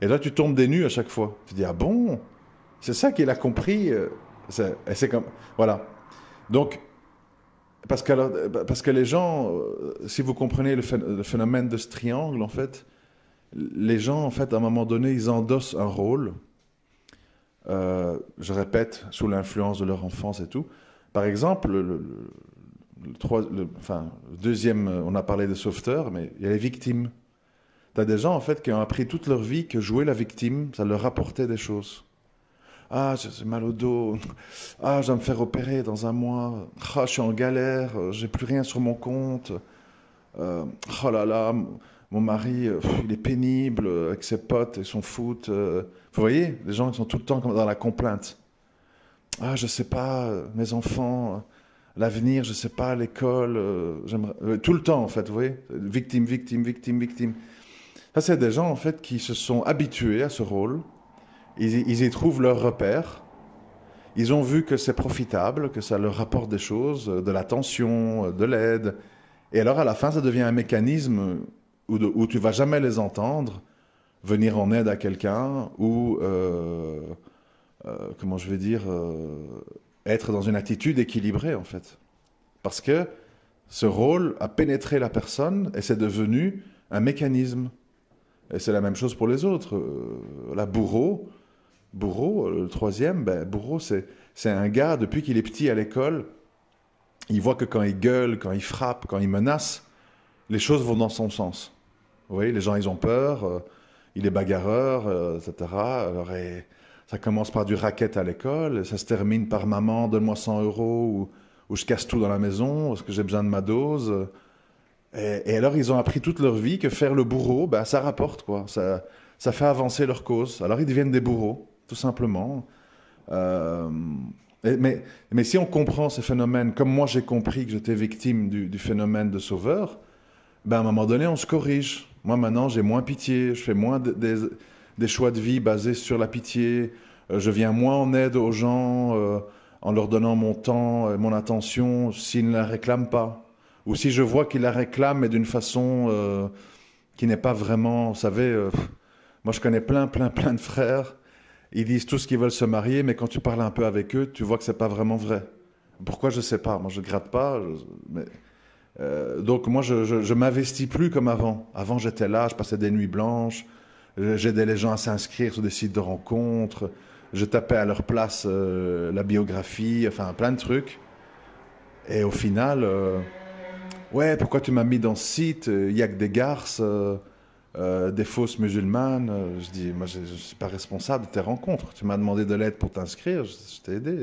Et là tu tombes des nues à chaque fois. Tu dis, ah bon? C'est ça qu'il a compris. C'est comme... Voilà. Donc, parce que les gens, si vous comprenez le phénomène de ce triangle, en fait, les gens, en fait, à un moment donné, ils endossent un rôle, je répète, sous l'influence de leur enfance et tout. Par exemple, le deuxième, on a parlé de sauveteurs, mais il y a les victimes. Tu as des gens, en fait, qui ont appris toute leur vie que jouer la victime, ça leur rapportait des choses. Ah, j'ai mal au dos. Ah, je dois me faire opérer dans un mois. Ah, je suis en galère. J'ai plus rien sur mon compte. Oh là là, mon mari, il est pénible avec ses potes, ils s'en foutent. Vous voyez, les gens qui sont tout le temps comme dans la complainte. Ah, je sais pas, mes enfants, l'avenir, je sais pas, l'école. Tout le temps, en fait, vous voyez. Victime, victime, victime, victime. Ça, c'est des gens, en fait, qui se sont habitués à ce rôle. Ils y trouvent leur repère. Ils ont vu que c'est profitable, que ça leur rapporte des choses, de l'attention, de l'aide. Et alors, à la fin, ça devient un mécanisme où tu ne vas jamais les entendre venir en aide à quelqu'un ou, comment je vais dire, être dans une attitude équilibrée, en fait. Parce que ce rôle a pénétré la personne et c'est devenu un mécanisme. Et c'est la même chose pour les autres. La bourreau, le troisième, ben, bourreau, c'est un gars, depuis qu'il est petit à l'école, il voit que quand il gueule, quand il frappe, quand il menace, les choses vont dans son sens. Vous voyez, les gens, ils ont peur, il est bagarreur, etc. Alors, ça commence par du racket à l'école, ça se termine par « Maman, donne-moi 100 € ou je casse tout dans la maison, parce que j'ai besoin de ma dose ». Et alors, ils ont appris toute leur vie que faire le bourreau, ben, ça rapporte, quoi. Ça fait avancer leur cause. Alors, ils deviennent des bourreaux, tout simplement. Mais si on comprend ces phénomènes, comme moi, j'ai compris que j'étais victime du phénomène de sauveur, ben, à un moment donné, on se corrige. Moi, maintenant, j'ai moins pitié. Je fais moins des choix de vie basés sur la pitié. Je viens moins en aide aux gens en leur donnant mon temps et mon attention s'ils ne la réclament pas. Ou si je vois qu'il la réclame, mais d'une façon qui n'est pas vraiment... Vous savez, moi je connais plein de frères. Ils disent tous qu'ils veulent se marier, mais quand tu parles un peu avec eux, tu vois que ce n'est pas vraiment vrai. Pourquoi, je ne sais pas. Moi, je ne gratte pas. Donc, moi, je m'investis plus comme avant. Avant, j'étais là, je passais des nuits blanches. J'aidais les gens à s'inscrire sur des sites de rencontres. Je tapais à leur place la biographie, enfin, plein de trucs. Et au final... Ouais, pourquoi tu m'as mis dans ce site? Il n'y a que des garces, des fausses musulmanes. Je dis, moi, je ne suis pas responsable de tes rencontres. Tu m'as demandé de l'aide pour t'inscrire, je t'ai aidé.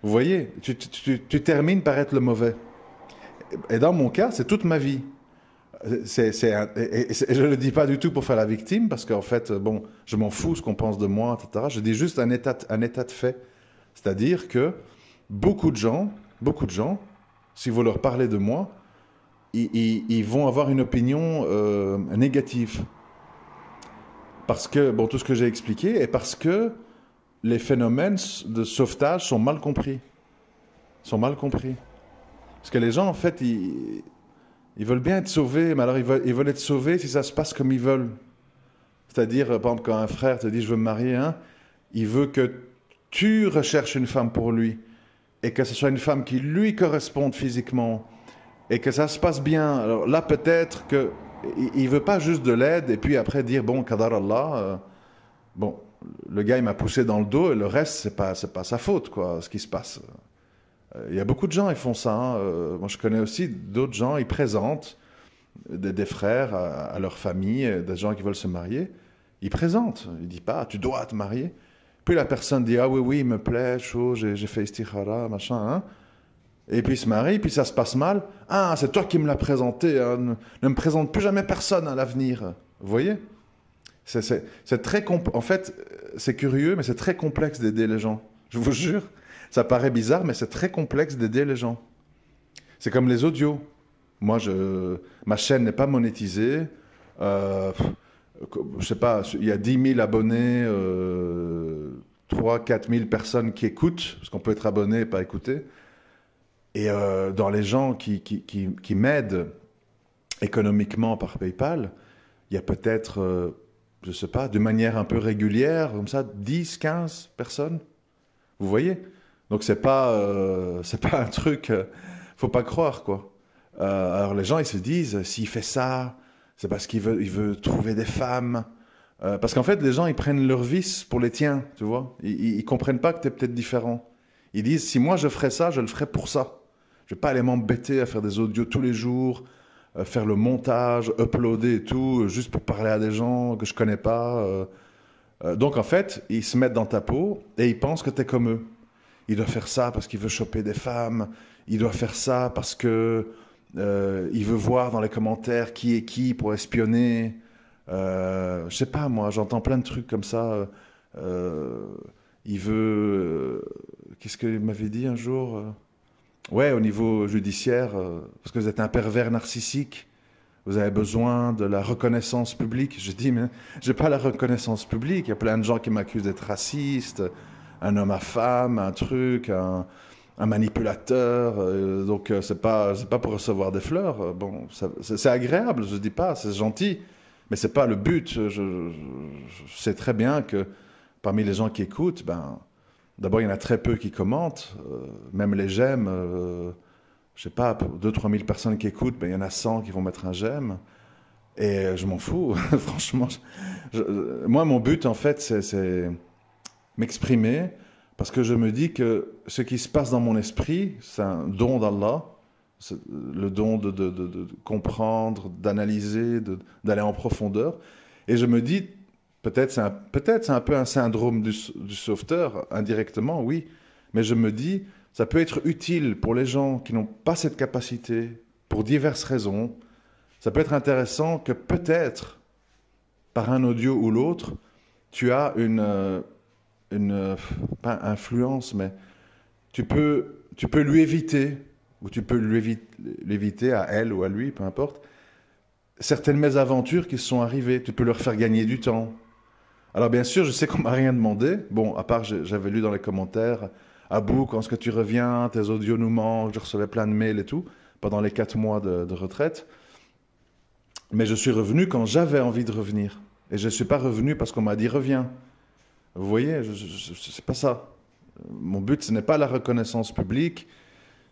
Vous voyez, tu termines par être le mauvais. Et dans mon cas, c'est toute ma vie. Et je ne le dis pas du tout pour faire la victime, parce qu'en fait, bon, je m'en fous ce qu'on pense de moi, etc. Je dis juste un état de fait. C'est-à-dire que beaucoup de gens, si vous leur parlez de moi, ils vont avoir une opinion négative. Parce que, bon, tout ce que j'ai expliqué, et parce que les phénomènes de sauvetage sont mal compris. Parce que les gens, en fait, ils veulent bien être sauvés, mais alors ils veulent être sauvés si ça se passe comme ils veulent. C'est-à-dire, par exemple, quand un frère te dit « je veux me marier hein », il veut que tu recherches une femme pour lui. Et que ce soit une femme qui lui corresponde physiquement, et que ça se passe bien. Alors là, peut-être qu'il ne veut pas juste de l'aide, et puis après dire, bon, Qadar Allah, bon, le gars, il m'a poussé dans le dos, et le reste, c'est pas sa faute, quoi, ce qui se passe. Il y a beaucoup de gens, ils font ça. Hein. Moi, je connais aussi d'autres gens, ils présentent des frères à leur famille, des gens qui veulent se marier. Ils présentent, ils ne disent pas, tu dois te marier. Puis la personne dit « Ah oui, il me plaît, chaud, j'ai fait istikhara, machin. Hein » Et puis il se marie, puis ça se passe mal. « Ah, c'est toi qui me l'as présenté, hein, ne me présente plus jamais personne à l'avenir. » Vous voyez, c'est très en fait, c'est curieux, mais c'est très complexe d'aider les gens. Je vous jure, ça paraît bizarre, mais c'est très complexe d'aider les gens. C'est comme les audios. Moi, ma chaîne n'est pas monétisée. Je sais pas, il y a 10 000 abonnés, 3 000, 4 000 personnes qui écoutent, parce qu'on peut être abonné et pas écouter. Et dans les gens qui m'aident économiquement par PayPal, il y a peut-être, je sais pas, de manière un peu régulière, comme ça, 10, 15 personnes. Vous voyez, Donc c'est pas un truc, faut pas croire quoi. Alors les gens ils se disent s'il fait ça, c'est parce qu'il veut trouver des femmes. Parce qu'en fait les gens ils prennent leurs vices pour les tiens, tu vois. Ils comprennent pas que t'es peut-être différent. Ils disent si moi je ferais ça, je le ferais pour ça. Je vais pas aller m'embêter à faire des audios tous les jours, faire le montage, uploader et tout, juste pour parler à des gens que je connais pas. Donc en fait ils se mettent dans ta peau et ils pensent que t'es comme eux. Il doit faire ça parce qu'il veut choper des femmes. Il doit faire ça parce que il veut voir dans les commentaires qui est qui pour espionner. Je sais pas moi, j'entends plein de trucs comme ça. Il veut. Qu'est-ce qu'il m'avait dit un jour? Ouais, au niveau judiciaire, parce que vous êtes un pervers narcissique. Vous avez besoin de la reconnaissance publique. J'ai dit mais j'ai pas la reconnaissance publique. Il y a plein de gens qui m'accusent d'être raciste. Un homme à femme, un truc, un manipulateur, donc c'est pas pour recevoir des fleurs. Bon, c'est agréable, je dis pas, c'est gentil, mais c'est pas le but. Je sais très bien que parmi les gens qui écoutent, ben, d'abord il y en a très peu qui commentent, même les j'aime, je sais pas, 2 000 à 3 000 personnes qui écoutent, ben, il y en a 100 qui vont mettre un j'aime. Et je m'en fous, franchement. Moi, mon but, en fait, c'est m'exprimer, parce que je me dis que ce qui se passe dans mon esprit, c'est un don d'Allah, le don de comprendre, d'analyser, d'aller en profondeur. Et je me dis, peut-être c'est un peu un syndrome du sauveteur, indirectement, oui, mais je me dis, ça peut être utile pour les gens qui n'ont pas cette capacité, pour diverses raisons. Ça peut être intéressant que peut-être, par un audio ou l'autre, tu as une pas influence, mais tu peux lui éviter, ou tu peux l'éviter à elle ou à lui, peu importe, certaines mésaventures qui se sont arrivées. Tu peux leur faire gagner du temps. Alors bien sûr, je sais qu'on m'a rien demandé. Bon, à part, j'avais lu dans les commentaires, « Abou, quand est-ce que tu reviens? Tes audios nous manquent. » Je recevais plein de mails et tout, pendant les 4 mois de retraite. Mais je suis revenu quand j'avais envie de revenir. Et je ne suis pas revenu parce qu'on m'a dit « Reviens ». Vous voyez, c'est pas ça. Mon but, ce n'est pas la reconnaissance publique.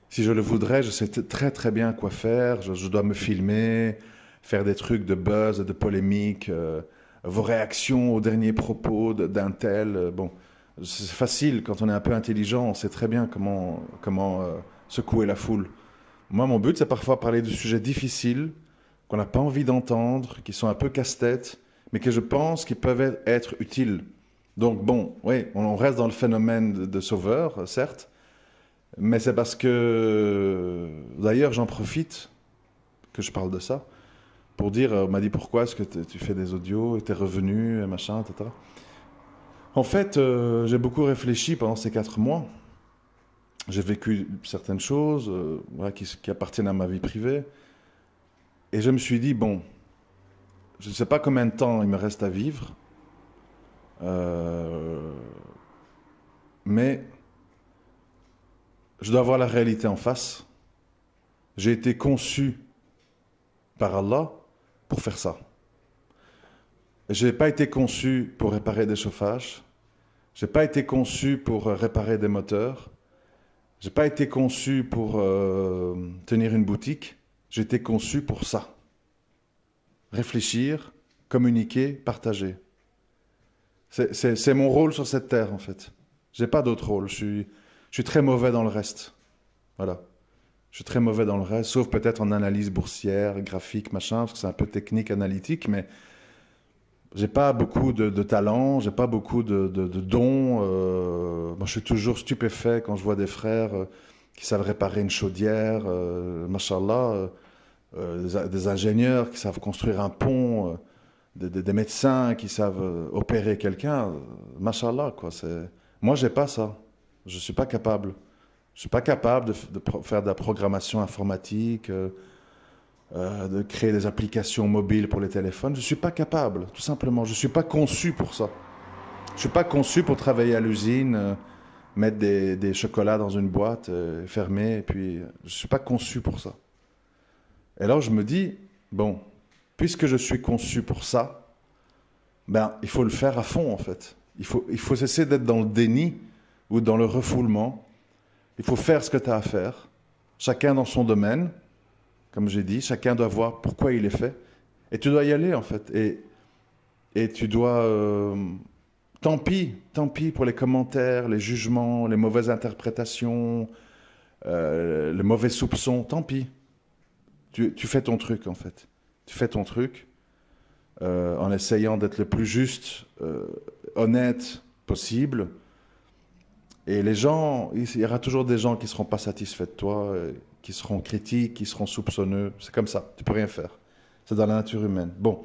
Si je le voudrais, je sais très très bien quoi faire. Je dois me filmer, faire des trucs de buzz, de polémique, vos réactions aux derniers propos d'un tel. Bon, c'est facile, quand on est un peu intelligent, on sait très bien comment secouer la foule. Moi, mon but, c'est parfois parler de sujets difficiles, qu'on n'a pas envie d'entendre, qui sont un peu casse-tête, mais que je pense qu'ils peuvent être utiles. Donc bon, oui, on reste dans le phénomène de sauveur, certes, mais c'est parce que, d'ailleurs, j'en profite que je parle de ça, pour dire, on m'a dit pourquoi est-ce que tu fais des audios, t'es revenu, machin, etc. En fait, j'ai beaucoup réfléchi pendant ces 4 mois. J'ai vécu certaines choses voilà, qui appartiennent à ma vie privée, et je me suis dit, bon, je ne sais pas combien de temps il me reste à vivre, mais je dois voir la réalité en face. J'ai été conçu par Allah pour faire ça. Je n'ai pas été conçu pour réparer des chauffages. Je n'ai pas été conçu pour réparer des moteurs. Je n'ai pas été conçu pour tenir une boutique. J'ai été conçu pour ça. Réfléchir, communiquer, partager. C'est mon rôle sur cette terre, en fait. Je n'ai pas d'autre rôle. Je suis très mauvais dans le reste. Voilà. Je suis très mauvais dans le reste, sauf peut-être en analyse boursière, graphique, machin, parce que c'est un peu technique, analytique, mais je n'ai pas beaucoup de talent, je n'ai pas beaucoup de dons. Moi, je suis toujours stupéfait quand je vois des frères qui savent réparer une chaudière, mashallah, des ingénieurs qui savent construire un pont, des médecins qui savent opérer quelqu'un, mashallah, quoi. Moi, j'ai pas ça. Je suis pas capable. Je suis pas capable de faire de la programmation informatique, de créer des applications mobiles pour les téléphones. Je suis pas capable, tout simplement. Je suis pas conçu pour ça. Je suis pas conçu pour travailler à l'usine, mettre des chocolats dans une boîte fermée, et puis je suis pas conçu pour ça. Et alors je me dis, bon, puisque je suis conçu pour ça, ben, il faut le faire à fond, en fait. Il faut cesser d'être dans le déni ou dans le refoulement Il faut faire ce que tu as à faire, chacun dans son domaine, comme j'ai dit, chacun doit voir pourquoi il est fait. Et tu dois y aller, en fait. Et tu dois... tant pis pour les commentaires, les jugements, les mauvaises interprétations, les mauvais soupçons, tant pis. Tu fais ton truc, en fait. Tu fais ton truc en essayant d'être le plus juste, honnête possible. Et les gens, il y aura toujours des gens qui ne seront pas satisfaits de toi, qui seront critiques, qui seront soupçonneux. C'est comme ça, tu ne peux rien faire. C'est dans la nature humaine. Bon,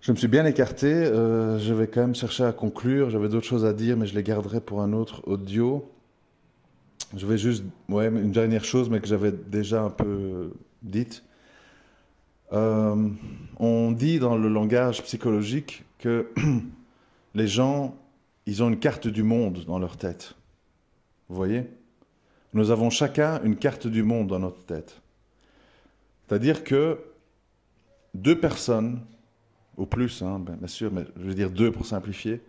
je me suis bien écarté. Je vais quand même chercher à conclure. J'avais d'autres choses à dire, mais je les garderai pour un autre audio. Je vais juste... Ouais, une dernière chose, mais que j'avais déjà un peu dite. On dit dans le langage psychologique que les gens... Ils ont une carte du monde dans leur tête. Vous voyez? Nous avons chacun une carte du monde dans notre tête. C'est-à-dire que deux personnes, ou plus, hein, bien sûr, mais je veux dire deux pour simplifier,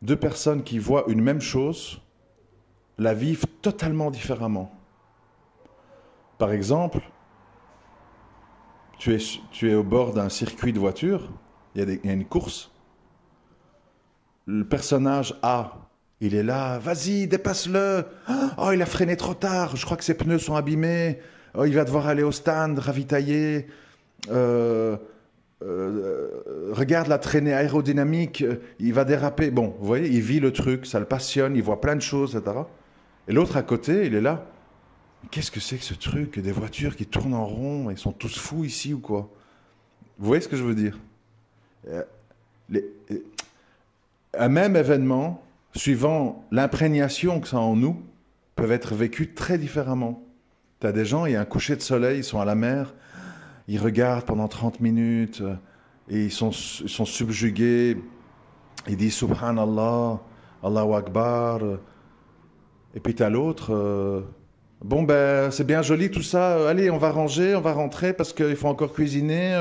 deux personnes qui voient une même chose, la vivent totalement différemment. Par exemple, tu es au bord d'un circuit de voiture, il y a une course. Le personnage A, il est là, vas-y, dépasse-le. Oh, il a freiné trop tard, je crois que ses pneus sont abîmés. Oh, il va devoir aller au stand, ravitailler. Regarde la traînée aérodynamique, il va déraper. Bon, vous voyez, il vit le truc, ça le passionne, il voit plein de choses, etc. Et l'autre à côté, il est là. Qu'est-ce que c'est que ce truc? Des voitures qui tournent en rond, ils sont tous fous ici ou quoi? Vous voyez ce que je veux dire? Un même événement, suivant l'imprégnation que ça a en nous, peuvent être vécus très différemment. Tu as des gens, il y a un coucher de soleil, ils sont à la mer, ils regardent pendant 30 minutes, et ils sont subjugués, ils disent « Subhanallah, Allahu Akbar ». Et puis tu as l'autre, bon ben c'est bien joli tout ça, allez on va ranger, on va rentrer parce qu'il faut encore cuisiner,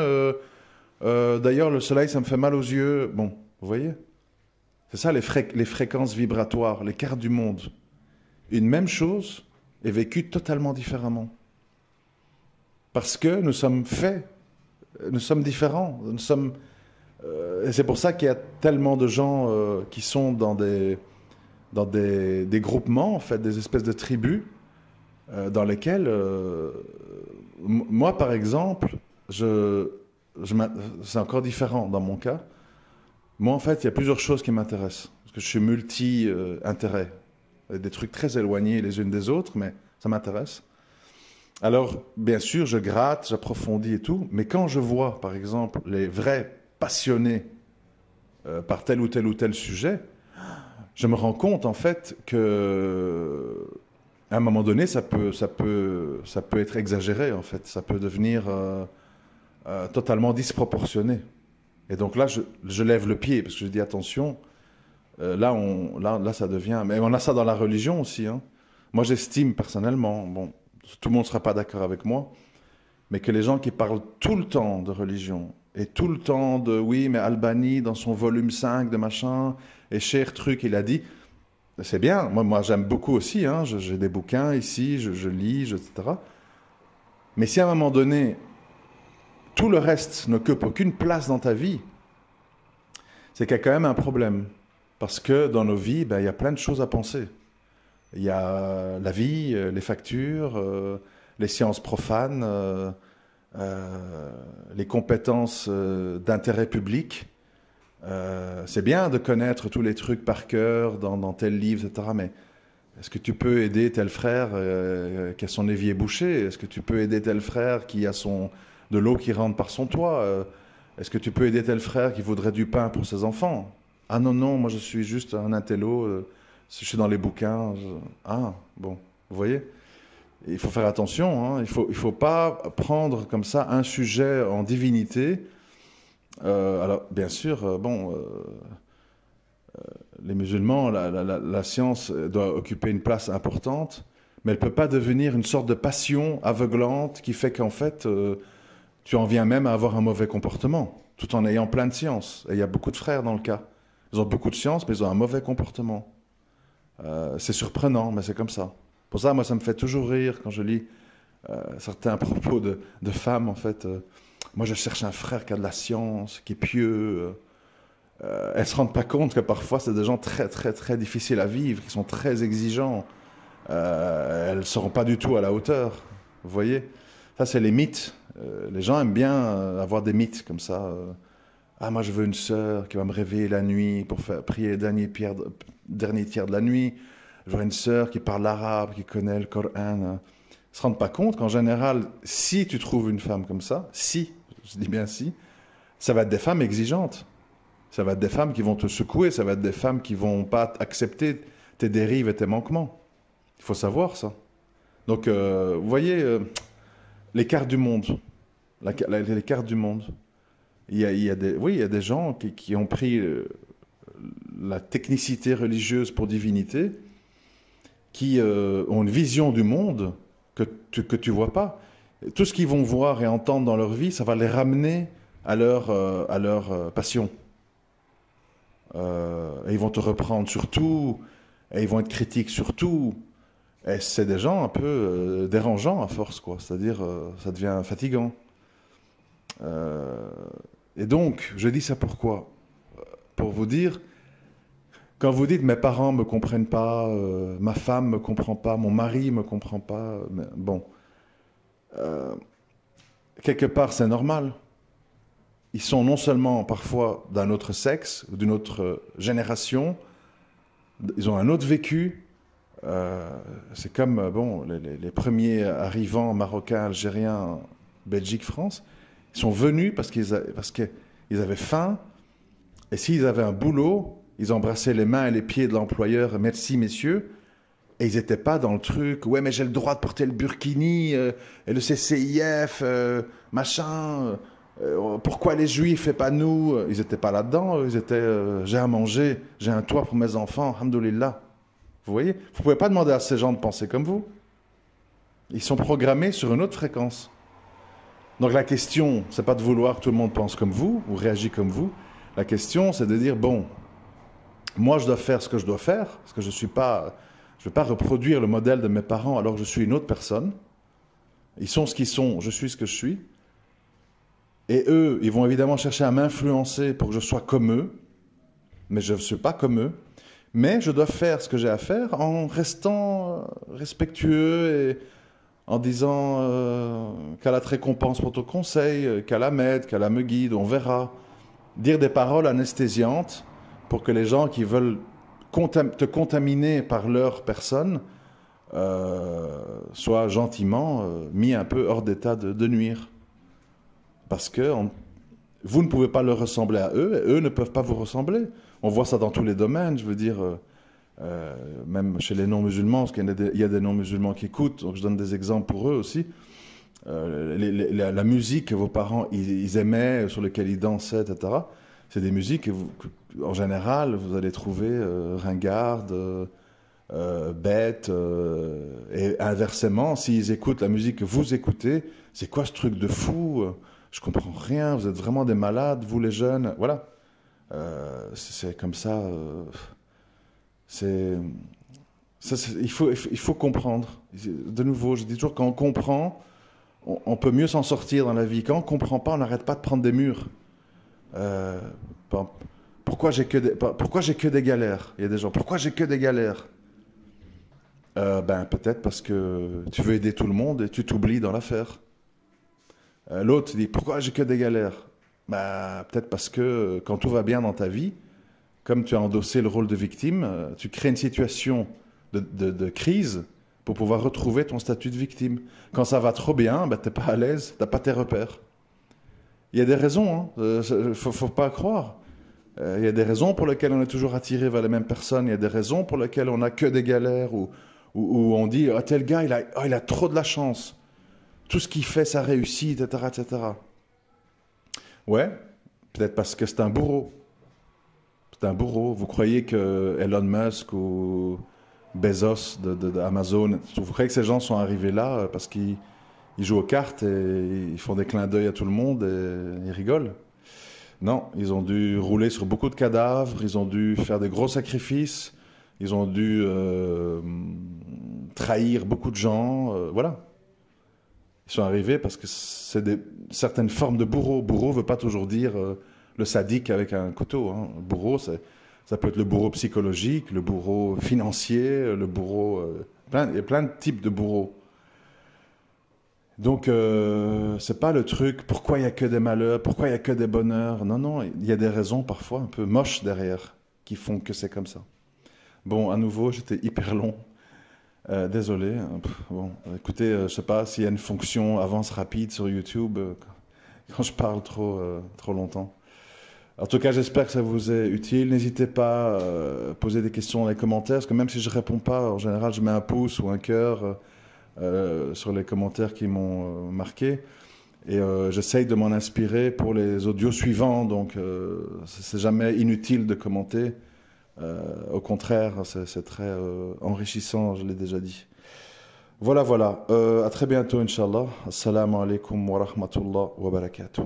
d'ailleurs le soleil ça me fait mal aux yeux, bon, vous voyez ? C'est ça les fréquences vibratoires, les cartes du monde. Une même chose est vécue totalement différemment. Parce que nous sommes faits, nous sommes différents. Nous sommes, et c'est pour ça qu'il y a tellement de gens qui sont dans des groupements, en fait, des espèces de tribus, dans lesquelles, moi par exemple, c'est encore différent dans mon cas. Moi, en fait, il y a plusieurs choses qui m'intéressent. Parce que je suis multi-intérêt. Des trucs très éloignés les unes des autres, mais ça m'intéresse. Alors, bien sûr, je gratte, j'approfondis et tout. Mais quand je vois, par exemple, les vrais passionnés par tel ou tel sujet, je me rends compte, en fait, que à un moment donné, ça peut être exagéré, en fait. Ça peut devenir totalement disproportionné. Et donc là, je lève le pied, parce que je dis attention, là, ça devient... Mais on a ça dans la religion aussi. Hein. Moi, j'estime personnellement, bon, tout le monde ne sera pas d'accord avec moi, mais que les gens qui parlent tout le temps de religion, et tout le temps de, oui, mais Albani, dans son volume 5 de machin, et cher truc, il a dit, c'est bien, moi j'aime beaucoup aussi, hein, j'ai des bouquins ici, je lis, etc. Mais si à un moment donné... tout le reste n'occupe aucune place dans ta vie, c'est qu'il y a quand même un problème. Parce que dans nos vies, ben, il y a plein de choses à penser. Il y a la vie, les factures, les sciences profanes, les compétences d'intérêt public. C'est bien de connaître tous les trucs par cœur, dans tel livre, etc. Mais est-ce que tu peux aider tel frère qui a son évier bouché? Est-ce que tu peux aider tel frère qui a son... de l'eau qui rentre par son toit? Est-ce que tu peux aider tel frère qui voudrait du pain pour ses enfants? Ah non, non, moi je suis juste un intello, je suis dans les bouquins. Ah, bon, vous voyez? Il faut faire attention, hein. Il faut pas prendre comme ça un sujet en divinité. Alors, bien sûr, les musulmans, la science doit occuper une place importante, mais elle ne peut pas devenir une sorte de passion aveuglante qui fait qu'en fait... tu en viens même à avoir un mauvais comportement, tout en ayant plein de science. Et il y a beaucoup de frères dans le cas. Ils ont beaucoup de science, mais ils ont un mauvais comportement. C'est surprenant, mais c'est comme ça. Pour ça, moi, ça me fait toujours rire quand je lis certains propos de femmes, en fait. Moi, je cherche un frère qui a de la science, qui est pieux. Elles ne se rendent pas compte que parfois, c'est des gens très, très, très difficiles à vivre, qui sont très exigeants. Elles ne seront pas du tout à la hauteur, vous voyez. Ça, c'est les mythes. Les gens aiment bien avoir des mythes comme ça. Ah, moi, je veux une sœur qui va me réveiller la nuit pour faire prier le dernier tiers de la nuit. Je veux une sœur qui parle l'arabe, qui connaît le Coran. Ils se rendent pas compte qu'en général, si tu trouves une femme comme ça, si, je dis bien si, ça va être des femmes exigeantes. Ça va être des femmes qui vont te secouer, ça va être des femmes qui vont pas accepter tes dérives et tes manquements. Il faut savoir ça. Donc, vous voyez, l'écart du monde, l'écart du monde. Il y a des gens qui ont pris la technicité religieuse pour divinité, qui ont une vision du monde que tu vois pas. Tout ce qu'ils vont voir et entendre dans leur vie, ça va les ramener à leur passion. Et ils vont te reprendre sur tout, et ils vont être critiques sur tout. Et c'est des gens un peu dérangeants à force, quoi. C'est-à-dire, ça devient fatigant. Et donc, je dis ça pourquoi? Pour vous dire, quand vous dites mes parents ne me comprennent pas, ma femme ne me comprend pas, mon mari ne me comprend pas, bon, quelque part c'est normal. Ils sont non seulement parfois d'un autre sexe, d'une autre génération, ils ont un autre vécu. C'est comme bon, les premiers arrivants marocains, algériens, Belgique, France, ils sont venus parce qu'ils avaient faim, et s'ils avaient un boulot, ils embrassaient les mains et les pieds de l'employeur, merci messieurs, et ils n'étaient pas dans le truc, ouais mais j'ai le droit de porter le burkini, et le CCIF, machin, pourquoi les juifs et pas nous? Ils n'étaient pas là-dedans, ils étaient j'ai à manger, j'ai un toit pour mes enfants, alhamdoulilah. Vous voyez, vous ne pouvez pas demander à ces gens de penser comme vous. Ils sont programmés sur une autre fréquence. Donc la question, c'est pas de vouloir que tout le monde pense comme vous, ou réagit comme vous. La question, c'est de dire, bon, moi je dois faire ce que je dois faire, parce que je ne vais pas reproduire le modèle de mes parents alors que je suis une autre personne. Ils sont ce qu'ils sont, je suis ce que je suis. Et eux, ils vont évidemment chercher à m'influencer pour que je sois comme eux, mais je ne suis pas comme eux. Mais je dois faire ce que j'ai à faire en restant respectueux et en disant qu'Allah te récompense pour ton conseil, qu'Allah m'aide, qu'Allah me guide, on verra. Dire des paroles anesthésiantes pour que les gens qui veulent te contaminer par leur personne soient gentiment mis un peu hors d'état de nuire. Parce que vous ne pouvez pas leur ressembler à eux, et eux ne peuvent pas vous ressembler. On voit ça dans tous les domaines, je veux dire... même chez les non-musulmans, parce qu'il y a des non-musulmans qui écoutent, donc je donne des exemples pour eux aussi. La musique que vos parents ils aimaient, sur laquelle ils dansaient, etc., c'est des musiques que, en général, vous allez trouver ringardes, bêtes, et inversement, s'ils écoutent la musique que vous écoutez, c'est quoi ce truc de fou? Je comprends rien, vous êtes vraiment des malades, vous les jeunes, voilà. C'est comme ça... Il faut comprendre. De nouveau, je dis toujours, quand on comprend, on peut mieux s'en sortir dans la vie. Quand on ne comprend pas, on n'arrête pas de prendre des murs. Pourquoi j'ai que des galères? Il y a des gens, pourquoi j'ai que des galères? Peut-être parce que tu veux aider tout le monde et tu t'oublies dans l'affaire. L'autre dit, pourquoi j'ai que des galères? Peut-être parce que quand tout va bien dans ta vie, comme tu as endossé le rôle de victime, tu crées une situation de crise pour pouvoir retrouver ton statut de victime. Quand ça va trop bien, tu n'es pas à l'aise, tu n'as pas tes repères. Il y a des raisons, il ne faut pas croire. Il y a des raisons pour lesquelles on est toujours attiré vers les mêmes personnes, il y a des raisons pour lesquelles on n'a que des galères, ou on dit, ah, tel gars, il a trop de la chance. Tout ce qu'il fait, ça réussit, etc. etc. Ouais, peut-être parce que c'est un bourreau. C'est un bourreau. Vous croyez que Elon Musk ou Bezos d'Amazon, vous croyez que ces gens sont arrivés là parce qu'ils jouent aux cartes et ils font des clins d'œil à tout le monde et ils rigolent? Non, ils ont dû rouler sur beaucoup de cadavres, ils ont dû faire des gros sacrifices, ils ont dû trahir beaucoup de gens, voilà. Ils sont arrivés parce que c'est certaines formes de bourreaux. Bourreau ne veut pas toujours dire le sadique avec un couteau. Hein. Bourreau, ça peut être le bourreau psychologique, le bourreau financier, le bourreau... il y a plein de types de bourreaux. Donc, c'est pas le truc, pourquoi il n'y a que des malheurs, pourquoi il n'y a que des bonheurs. Non, non, il y a des raisons parfois un peu moches derrière qui font que c'est comme ça. Bon, à nouveau, j'étais hyper long. Désolé. Bon, écoutez, je ne sais pas s'il y a une fonction avance rapide sur YouTube quand je parle trop longtemps. En tout cas, j'espère que ça vous est utile. N'hésitez pas à poser des questions dans les commentaires, parce que même si je ne réponds pas, en général, je mets un pouce ou un cœur sur les commentaires qui m'ont marqué. Et j'essaye de m'en inspirer pour les audios suivants, donc c'est jamais inutile de commenter. Au contraire, c'est très enrichissant, je l'ai déjà dit. Voilà, voilà. À très bientôt, Inch'Allah. Assalamu alaikum wa rahmatullah wa barakatuh.